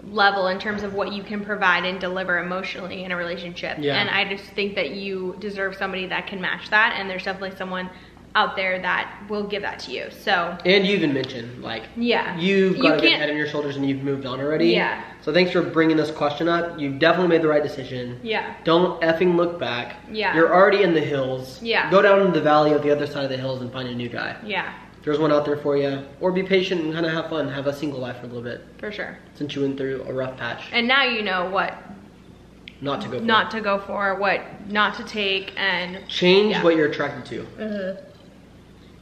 level in terms of what you can provide and deliver emotionally in a relationship. Yeah. And I just think that you deserve somebody that can match that, and there's definitely someone out there that will give that to you. So, and you even mentioned, like, yeah, you've got you a good head on your shoulders and you've moved on already. Yeah. So thanks for bringing this question up. You've definitely made the right decision. Yeah. Don't effing look back. Yeah. You're already in the hills. Yeah. Go down into the valley of the other side of the hills and find a new guy. Yeah. There's one out there for you. Or be patient and kind of have fun. Have a single life for a little bit. For sure. Since you went through a rough patch. And now you know what not to go for. Not to go for, what not to take, and change yeah. what you're attracted to. Mm-hmm.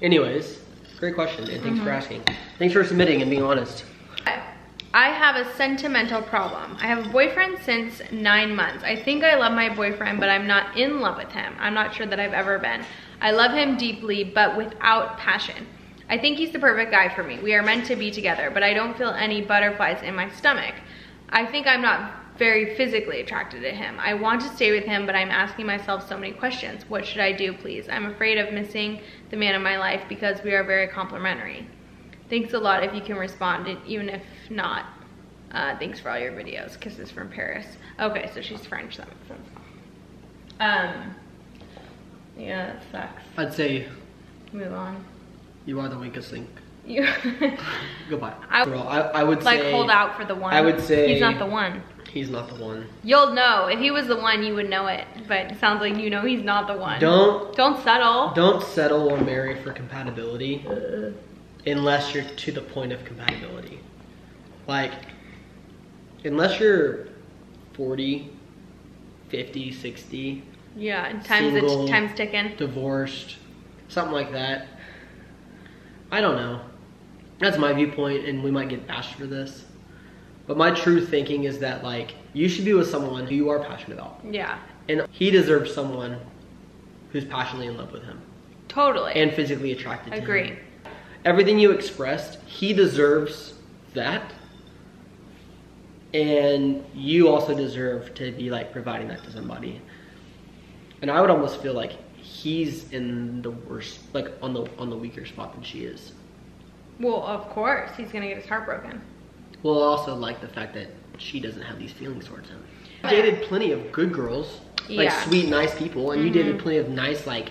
Anyways, great question, and thanks mm-hmm. for asking. Thanks for submitting and being honest. I have a sentimental problem. I have a boyfriend since nine months. I think I love my boyfriend, but I'm not in love with him. I'm not sure that I've ever been. I love him deeply, but without passion. I think he's the perfect guy for me. We are meant to be together, but I don't feel any butterflies in my stomach. I think I'm not very physically attracted to him. I want to stay with him, but I'm asking myself so many questions. What should I do, please? I'm afraid of missing the man of my life because we are very complimentary. Thanks a lot if you can respond, and even if not, uh, thanks for all your videos. Kisses from Paris. Okay, so she's French, that makes sense. Um, yeah, that sucks. I'd say move on. You are the weakest link. You goodbye. I, Girl, I, I would like say, hold out for the one. I would say he's not the one. He's not the one. You'll know. If he was the one, you would know it. But it sounds like you know he's not the one. Don't don't settle. Don't settle or marry for compatibility, uh, unless you're to the point of compatibility. Like, unless you're forty, fifty, sixty. Yeah, and time's single, the time's ticking. Divorced, something like that. I don't know. That's my viewpoint, and we might get bashed for this. But my true thinking is that, like, you should be with someone who you are passionate about. Yeah. And he deserves someone who's passionately in love with him. Totally. And physically attracted Agreed. to him. Agree. Everything you expressed, he deserves that. And you also deserve to be, like, providing that to somebody. And I would almost feel like he's in the worst, like, on the on the weaker spot than she is. Well, of course. He's going to get his heart broken. Well, also, like, the fact that she doesn't have these feelings towards him. You dated plenty of good girls, yeah. like, sweet, nice people, and mm-hmm. you dated plenty of nice, like,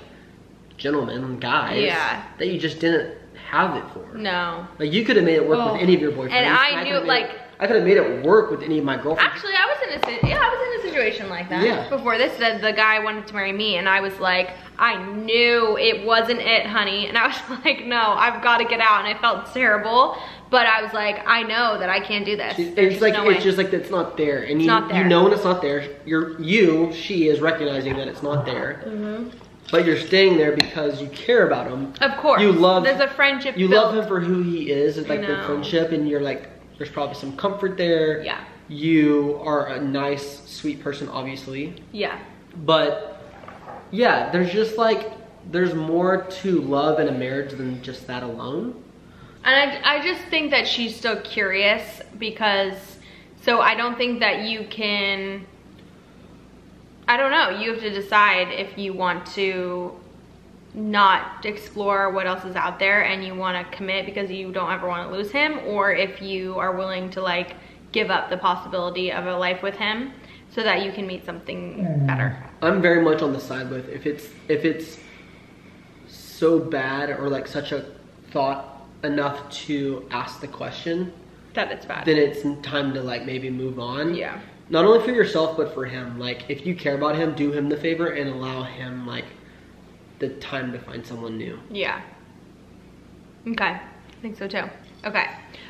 gentlemen, guys, yeah. that you just didn't have it for. No. Like, you could have made it work oh. with any of your boyfriends. And I, I knew, like... It, I could have made it work with any of my girlfriends. Actually, I was in a, yeah, I was in a situation like that. Yeah. Before this, the, the guy wanted to marry me, and I was like, I knew it wasn't it, honey. And I was like, no, I've got to get out. And I felt terrible. But I was like, I know that I can't do this. It's just like no it's way. just like it's not there, and you, not there. you know when it's not there. You're you she is recognizing that it's not there, mm-hmm. but you're staying there because you care about him. Of course, you love. There's a friendship. You built. love him for who he is. It's like the friendship, and you're like, there's probably some comfort there. Yeah. You are a nice, sweet person, obviously. Yeah. But yeah, there's just like there's more to love in a marriage than just that alone. And I, I just think that she's still curious because, so I don't think that you can, I don't know, you have to decide if you want to not explore what else is out there and you want to commit because you don't ever want to lose him, or if you are willing to, like, give up the possibility of a life with him so that you can meet something better. I'm very much on the side with if it's, if it's so bad or like such a thought enough to ask the question that it's bad, then it's time to, like, maybe move on. Yeah, not only for yourself but for him. Like, if you care about him, do him the favor and allow him, like, the time to find someone new. Yeah. Okay, I think so too. Okay,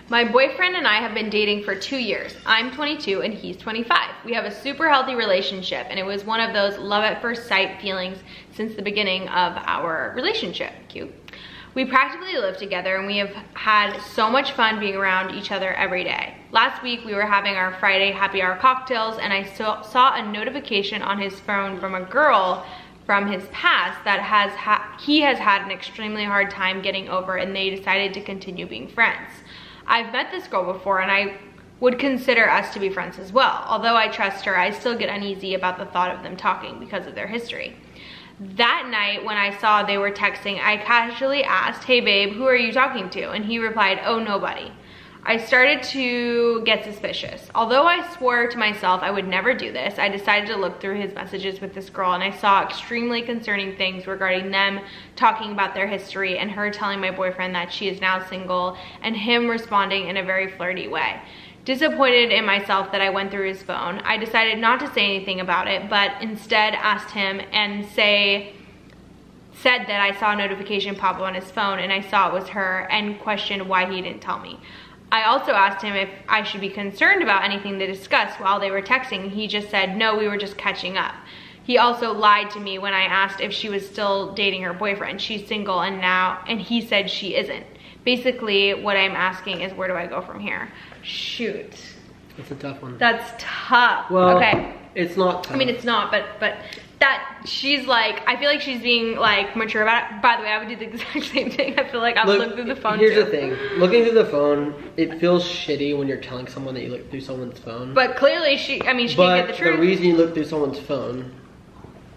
my boyfriend and I have been dating for two years. I'm twenty-two and he's twenty-five. We have a super healthy relationship, and it was one of those love at first sight feelings since the beginning of our relationship. Cute. We practically live together, and we have had so much fun being around each other every day. Last week, we were having our Friday happy hour cocktails, and I saw a notification on his phone from a girl from his past that has ha he has had an extremely hard time getting over, and they decided to continue being friends. I've met this girl before, and I would consider us to be friends as well. Although I trust her, I still get uneasy about the thought of them talking because of their history. That night when I saw they were texting, I casually asked, "Hey babe, who are you talking to?" And he replied, "Oh, nobody." I started to get suspicious. Although I swore to myself I would never do this, I decided to look through his messages with this girl, and I saw extremely concerning things regarding them talking about their history and her telling my boyfriend that she is now single and him responding in a very flirty way. Disappointed in myself that I went through his phone, I decided not to say anything about it, but instead asked him and say, said that I saw a notification pop up on his phone and I saw it was her, and questioned why he didn't tell me. I also asked him if I should be concerned about anything they discussed while they were texting. He just said, "No, we were just catching up." He also lied to me when I asked if she was still dating her boyfriend. She's single and now, and he said she isn't. Basically, what I'm asking is, where do I go from here? Shoot. That's a tough one. That's tough. Well, okay. It's not tough. I mean, it's not, but but that, she's like, I feel like she's being like mature about it. By the way, I would do the exact same thing. I feel like I would look, look through the phone Here's too. the thing. Looking through the phone, it feels shitty when you're telling someone that you look through someone's phone. But clearly she, I mean, she but can't get the truth. But the reason you look through someone's phone,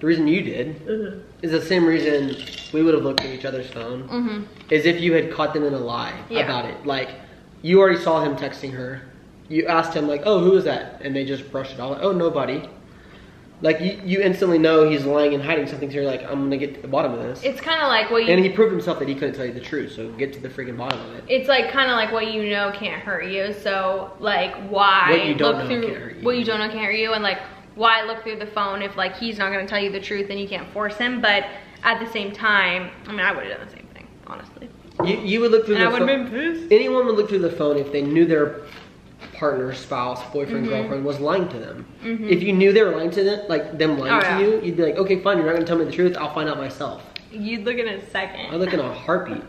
the reason you did, mm-hmm. is the same reason we would have looked at each other's phone, mm-hmm. is if you had caught them in a lie yeah. about it. Like, you already saw him texting her. You asked him like, "Oh, who is that?" And they just brushed it all. "Oh, nobody." Like, you, you instantly know he's lying and hiding something, so you're like, I'm gonna get to the bottom of this. It's kind of like what you... And he proved himself that he couldn't tell you the truth, so get to the freaking bottom of it. It's like kind of like what you know can't hurt you, so like, why... What you don't look know through, can't hurt you. What you don't know can't hurt you, and like, why look through the phone if like he's not gonna tell you the truth and you can't force him, but at the same time, I mean, I would've done the same thing, honestly. You, you would look through and the phone... I would've been pissed. Anyone would look through the phone if they knew their... partner, spouse, boyfriend, mm-hmm. girlfriend was lying to them. Mm-hmm. If you knew they were lying to them, like them lying oh, to yeah. you, you'd be like, okay, fine, you're not gonna tell me the truth, I'll find out myself. You'd look in a second. I'd look in a heartbeat.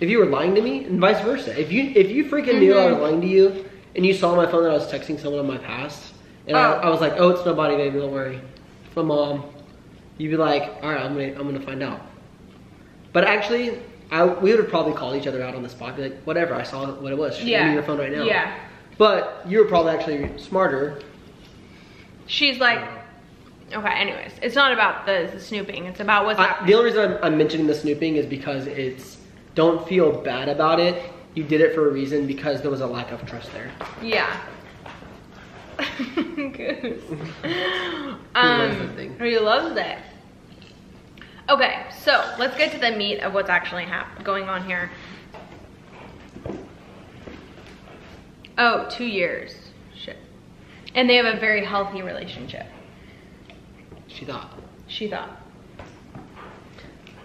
If you were lying to me, and vice versa. If you if you freaking mm-hmm. knew I was lying to you, and you saw on my phone that I was texting someone in my past, and oh. I, I was like, oh, it's nobody, baby, don't worry, it's my mom. You'd be like, all right, I'm gonna I'm gonna find out. But actually, I we would have probably called each other out on the spot, be like, whatever, I saw what it was. She's yeah. on your phone right now. Yeah. But you were probably actually smarter. She's like, okay, anyways. It's not about the, the snooping. It's about what's I, happening. The only reason I'm, I'm mentioning the snooping is because it's, don't feel bad about it. You did it for a reason because there was a lack of trust there. Yeah. Goose. um, he loves it. Okay, so let's get to the meat of what's actually hap going on here. Oh, two years. Shit. And they have a very healthy relationship. She thought. She thought.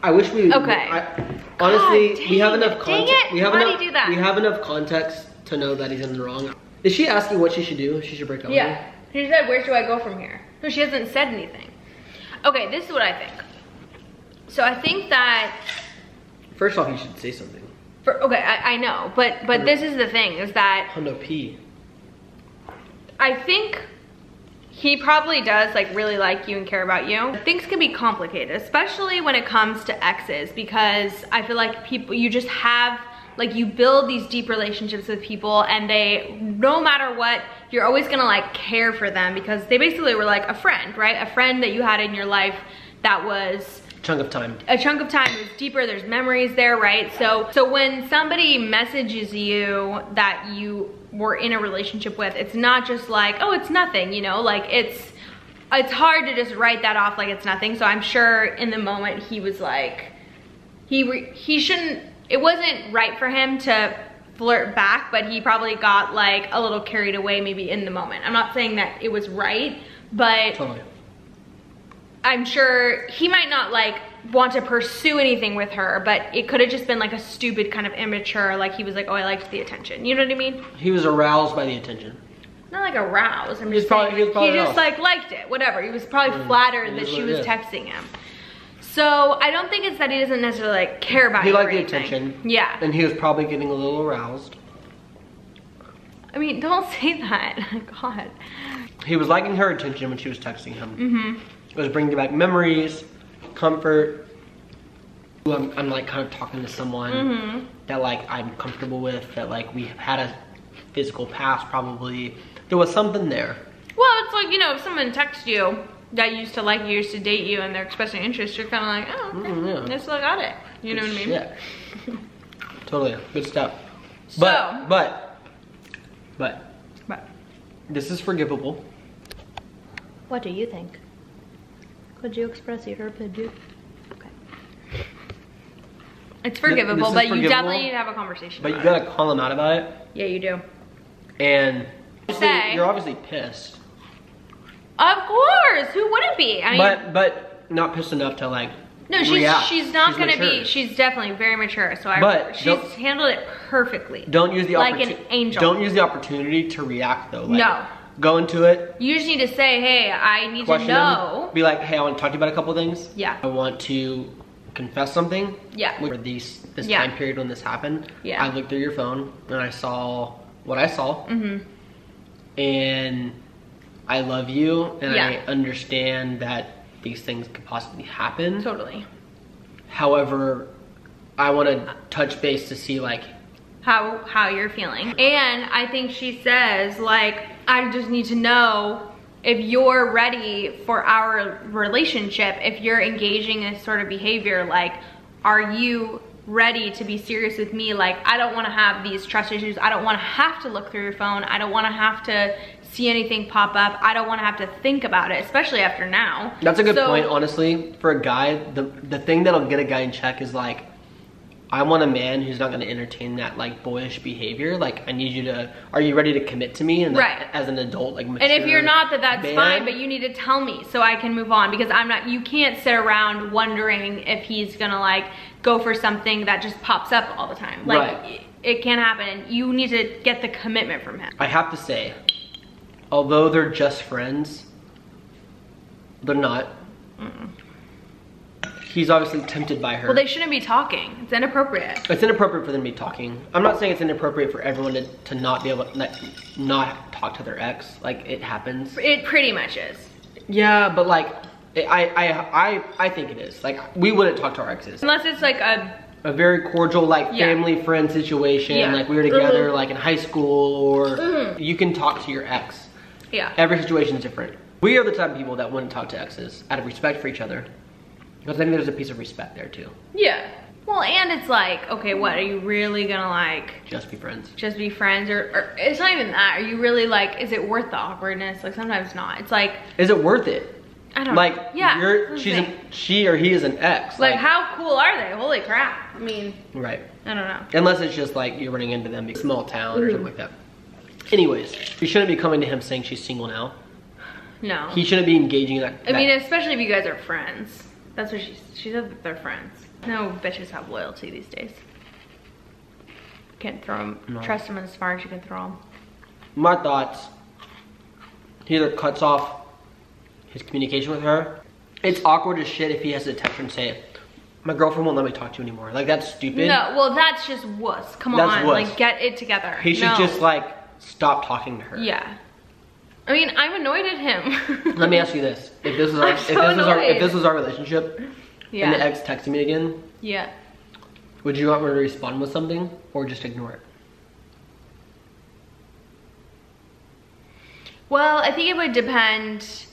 I wish we. Okay. I, honestly, God, we have enough context. We have Why enough. Do you do that? We have enough context to know that he's in the wrong. Is she asking what she should do? She should break up. Yeah. She said, "Where do I go from here?" No, she hasn't said anything. Okay, this is what I think. So I think that. First off, you should say something. For, okay, I, I know, but but this is the thing, is that Hundo P. I think he probably does like really like you and care about you. Things can be complicated, especially when it comes to exes, because I feel like people, you just have like, you build these deep relationships with people, and they, no matter what, you're always gonna like care for them because they basically were like a friend, right? A friend that you had in your life that was. Chunk of time. A chunk of time is deeper, there's memories there, right? So so when somebody messages you that you were in a relationship with, it's not just like, oh, it's nothing, you know? Like, it's it's hard to just write that off like it's nothing. So I'm sure in the moment he was like, he re he shouldn't, it wasn't right for him to flirt back, but he probably got like a little carried away maybe in the moment. I'm not saying that it was right, but... Totally. I'm sure he might not like want to pursue anything with her, but it could have just been like a stupid kind of immature, like he was like, oh, I liked the attention. You know what I mean? He was aroused by the attention. Not like aroused. I'm he just probably, saying, he, probably he just like liked it, whatever. He was probably mm, flattered that she was it. texting him. So I don't think it's that he doesn't necessarily like care about He liked the anything. attention. Yeah. And he was probably getting a little aroused. I mean, don't say that, God. He was liking her attention when she was texting him. Mm-hmm. It was bringing back memories, comfort. I'm, I'm like kind of talking to someone mm-hmm. that like I'm comfortable with, that like we have had a physical past probably, there was something there. Well, it's like, you know, if someone texts you that used to like you, used to date you, and they're expressing interest, you're kind of like, oh, okay, mm, yeah. I still got it. You good know what shit. I mean? Totally, good stuff. So, but, but, but, but, this is forgivable. What do you think? Could you express your opinion? Okay. It's forgivable, but forgivable, you definitely need to have a conversation. But about you gotta it. Call them out about it. Yeah, you do. And say, you're obviously pissed. Of course, who wouldn't be? I mean, but but not pissed enough to like. No, she's react. she's not she's gonna mature. be. She's definitely very mature. So I. But she's handled it perfectly. Don't use the like an angel. Don't use the opportunity to react though. Like, no. Go into it. You just need to say, hey, I need to know. Them. Be like, hey, I want to talk to you about a couple things. Yeah. I want to confess something. Yeah. For these, this yeah. time period when this happened. Yeah. I looked through your phone and I saw what I saw. Mm-hmm. And I love you and yeah. I understand that these things could possibly happen. Totally. However, I want to touch base to see like how how you're feeling. And I think she says like, I just need to know if you're ready for our relationship, if you're engaging in this sort of behavior, like, are you ready to be serious with me? Like, I don't wanna have these trust issues. I don't wanna have to look through your phone. I don't wanna have to see anything pop up. I don't wanna have to think about it, especially after now. That's a good so, point, honestly. For a guy, the, the thing that'll get a guy in check is like, I want a man who's not gonna entertain that like boyish behavior. Like, I need you to, are you ready to commit to me? And like, right. as an adult, like mature. And if you're not, that that's man. fine, but you need to tell me so I can move on, because I'm not, you can't sit around wondering if he's gonna like go for something that just pops up all the time. Like, right. it can't happen. You need to get the commitment from him. I have to say, although they're just friends, they're not. Mm-mm. He's obviously tempted by her. Well, they shouldn't be talking. It's inappropriate. It's inappropriate for them to be talking. I'm not saying it's inappropriate for everyone to, to not be able to like, not talk to their ex. Like, it happens. It pretty much is. Yeah, but like, it, I, I, I, I think it is. Like, we wouldn't talk to our exes. Unless it's like a... a very cordial, like, yeah. family, friend situation. Yeah. Like, we were together, mm-hmm. like, in high school, or mm-hmm. you can talk to your ex. Yeah. Every situation is different. We are the type of people that wouldn't talk to exes out of respect for each other. Because I think there's a piece of respect there too. Yeah. Well, and it's like, okay, what, are you really gonna like... just be friends. Just be friends, or, or it's not even that. Are you really like, is it worth the awkwardness? Like, sometimes not. It's like... is it worth it? I don't like, know. Like, yeah, you're, she's a, she or he is an ex. Like, like, how cool are they? Holy crap. I mean... right. I don't know. Unless it's just like, you're running into them in a small town mm-hmm. or something like that. Anyways, she shouldn't be coming to him saying she's single now. No. He shouldn't be engaging in that. that. I mean, especially if you guys are friends. That's what she, she said, that they're friends. No bitches have loyalty these days. Can't throw them, no. trust them as far as you can throw them. My thoughts, he either cuts off his communication with her. It's awkward as shit if he has to text her and say, my girlfriend won't let me talk to you anymore. Like, that's stupid. No, well, that's just wuss. Come that's on, wuss. Like, get it together. He should no. just like, stop talking to her. Yeah. I mean, I'm annoyed at him. Let me ask you this: if this was our, so if, this was our if this was our relationship, yeah. and the ex texted me again, yeah, would you want me to respond with something or just ignore it? Well, I think it would depend.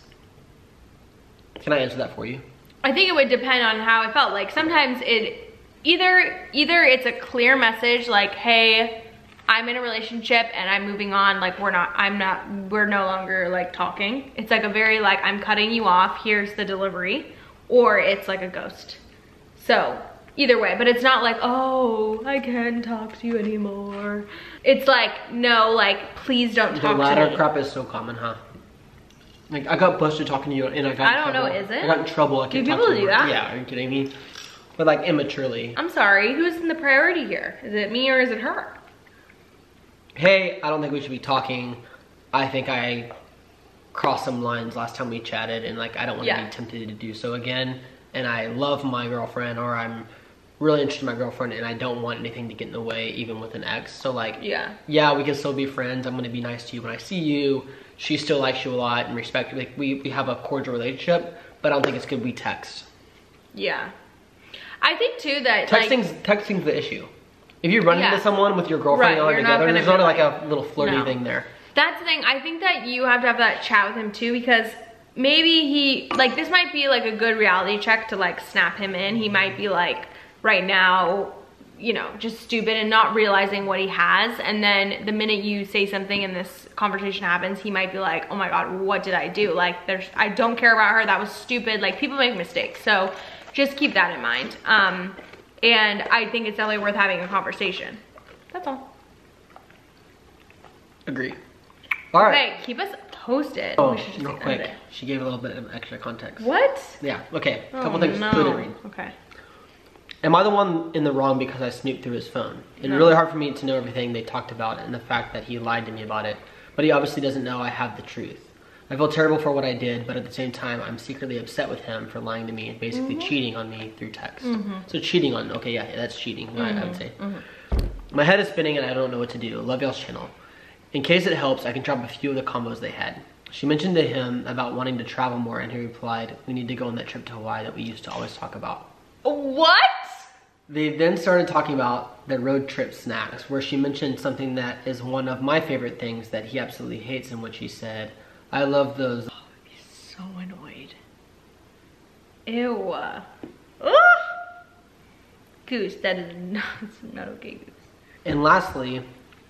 Can I answer that for you? I think it would depend on how I felt. Like, sometimes it either either it's a clear message, like, hey, I'm in a relationship and I'm moving on, like, we're not, I'm not, we're no longer, like, talking. It's like a very, like, I'm cutting you off, here's the delivery, or it's like a ghost. So, either way, but it's not like, oh, I can't talk to you anymore. It's like, no, like, please don't talk to me. The latter crap is so common, huh? Like, I got busted talking to you and I got in trouble. I don't know, is it? I got in trouble, I can't talk to you. Do people do that? Yeah, are you kidding me? But, like, immaturely. I'm sorry, who's in the priority here? Is it me or is it her? Hey, I don't think we should be talking. I think I crossed some lines last time we chatted, and like, I don't want to yeah. be tempted to do so again. And I love my girlfriend, or I'm really interested in my girlfriend, and I don't want anything to get in the way, even with an ex. So like, yeah, yeah, we can still be friends. I'm gonna be nice to you when I see you. She still likes you a lot and respect you. Like, we we have a cordial relationship, but I don't think it's good we text. Yeah, I think too that texting's like, texting's the issue. If you run yeah. into someone with your girlfriend, right, y'all are together, not there's not like, like a little flirty no. thing there. That's the thing. I think that you have to have that chat with him too, because maybe he, like, this might be like a good reality check to like snap him in. He might be like, right now, you know, just stupid and not realizing what he has. And then the minute you say something and this conversation happens, he might be like, oh my God, what did I do? Like, there's, I don't care about her. That was stupid. Like, people make mistakes. So just keep that in mind. Um, And I think it's definitely worth having a conversation. That's all. Agree. All right. Okay, keep us posted. Oh, we should just real quick. It. She gave a little bit of extra context. What? Yeah. Okay. A couple oh, things. No. Food and read. Okay. Am I the one in the wrong because I snooped through his phone? It's no. really hard for me to know everything they talked about and the fact that he lied to me about it. But he obviously doesn't know I have the truth. I feel terrible for what I did, but at the same time, I'm secretly upset with him for lying to me and basically mm-hmm. cheating on me through text. Mm-hmm. So cheating on, okay, yeah, that's cheating, mm-hmm. I, I would say. Mm-hmm. My head is spinning and I don't know what to do. Love y'all's channel. In case it helps, I can drop a few of the combos they had. She mentioned to him about wanting to travel more and he replied, we need to go on that trip to Hawaii that we used to always talk about. What? They then started talking about their road trip snacks, where she mentioned something that is one of my favorite things that he absolutely hates, in which he said, I love those. Oh, he's so annoyed. Ew. Ugh. Goose, that is not, not okay, Goose. And lastly,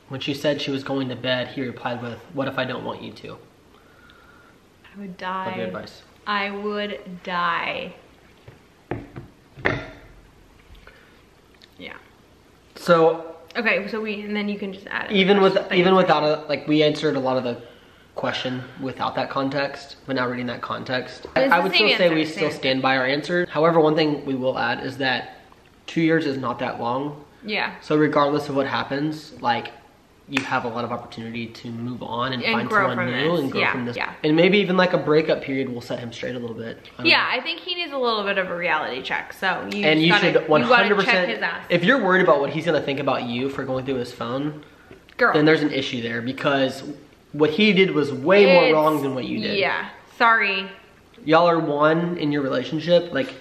when she said she was going to bed, he replied with, what if I don't want you to? I would die. Love your advice. I would die. Yeah. So. Okay, so we, and then you can just add it. Even with, even without a, like, we answered a lot of the question without that context, but now reading that context, I, I would still say we still stand by our answer. However, one thing we will add is that two years is not that long. Yeah. So regardless of what happens, like, you have a lot of opportunity to move on and, and find someone new and grow yeah, from this. Yeah. And maybe even like a breakup period will set him straight a little bit. I yeah, know. I think he needs a little bit of a reality check. So you and you gotta, should one hundred percent. You check his ass. If you're worried about what he's gonna think about you for going through his phone, girl, then there's an issue there, because what he did was way it's, more wrong than what you did. Yeah, sorry. Y'all are one in your relationship. Like,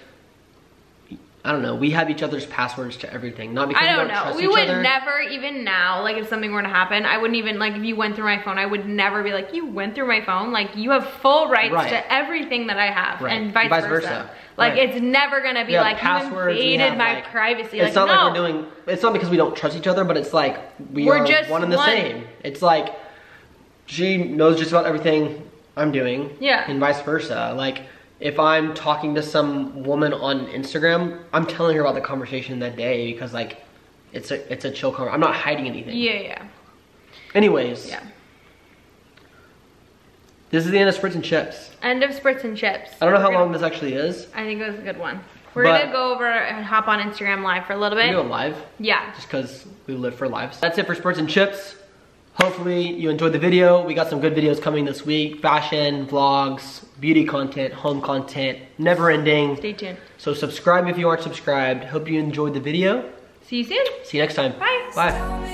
I don't know. We have each other's passwords to everything. Not because I don't, we don't know. We would other. never, even now, like if something were to happen, I wouldn't even, like if you went through my phone, I would never be like, you went through my phone. Like, you have full rights right. to everything that I have, right. and vice, vice versa. versa. Like right. it's never gonna be yeah, like you invaded my like, privacy. It's like, not no. like we're doing. It's not because we don't trust each other, but it's like we we're are just one and the one. same. It's like, she knows just about everything I'm doing, yeah, and vice versa. Like, if I'm talking to some woman on Instagram, I'm telling her about the conversation that day, because like, it's a it's a chill conversation. I'm not hiding anything. Yeah, yeah. Anyways, yeah. This is the end of Spritz and Chips. End of Spritz and Chips. I don't know We're how gonna, long this actually is. I think it was a good one. We're but gonna go over and hop on Instagram live for a little bit. We do it live. Yeah. Just because we live for lives. That's it for Spritz and Chips. Hopefully you enjoyed the video. We got some good videos coming this week. Fashion, vlogs, beauty content, home content, never ending. Stay tuned. So subscribe if you aren't subscribed. Hope you enjoyed the video. See you soon. See you next time. Bye. Bye.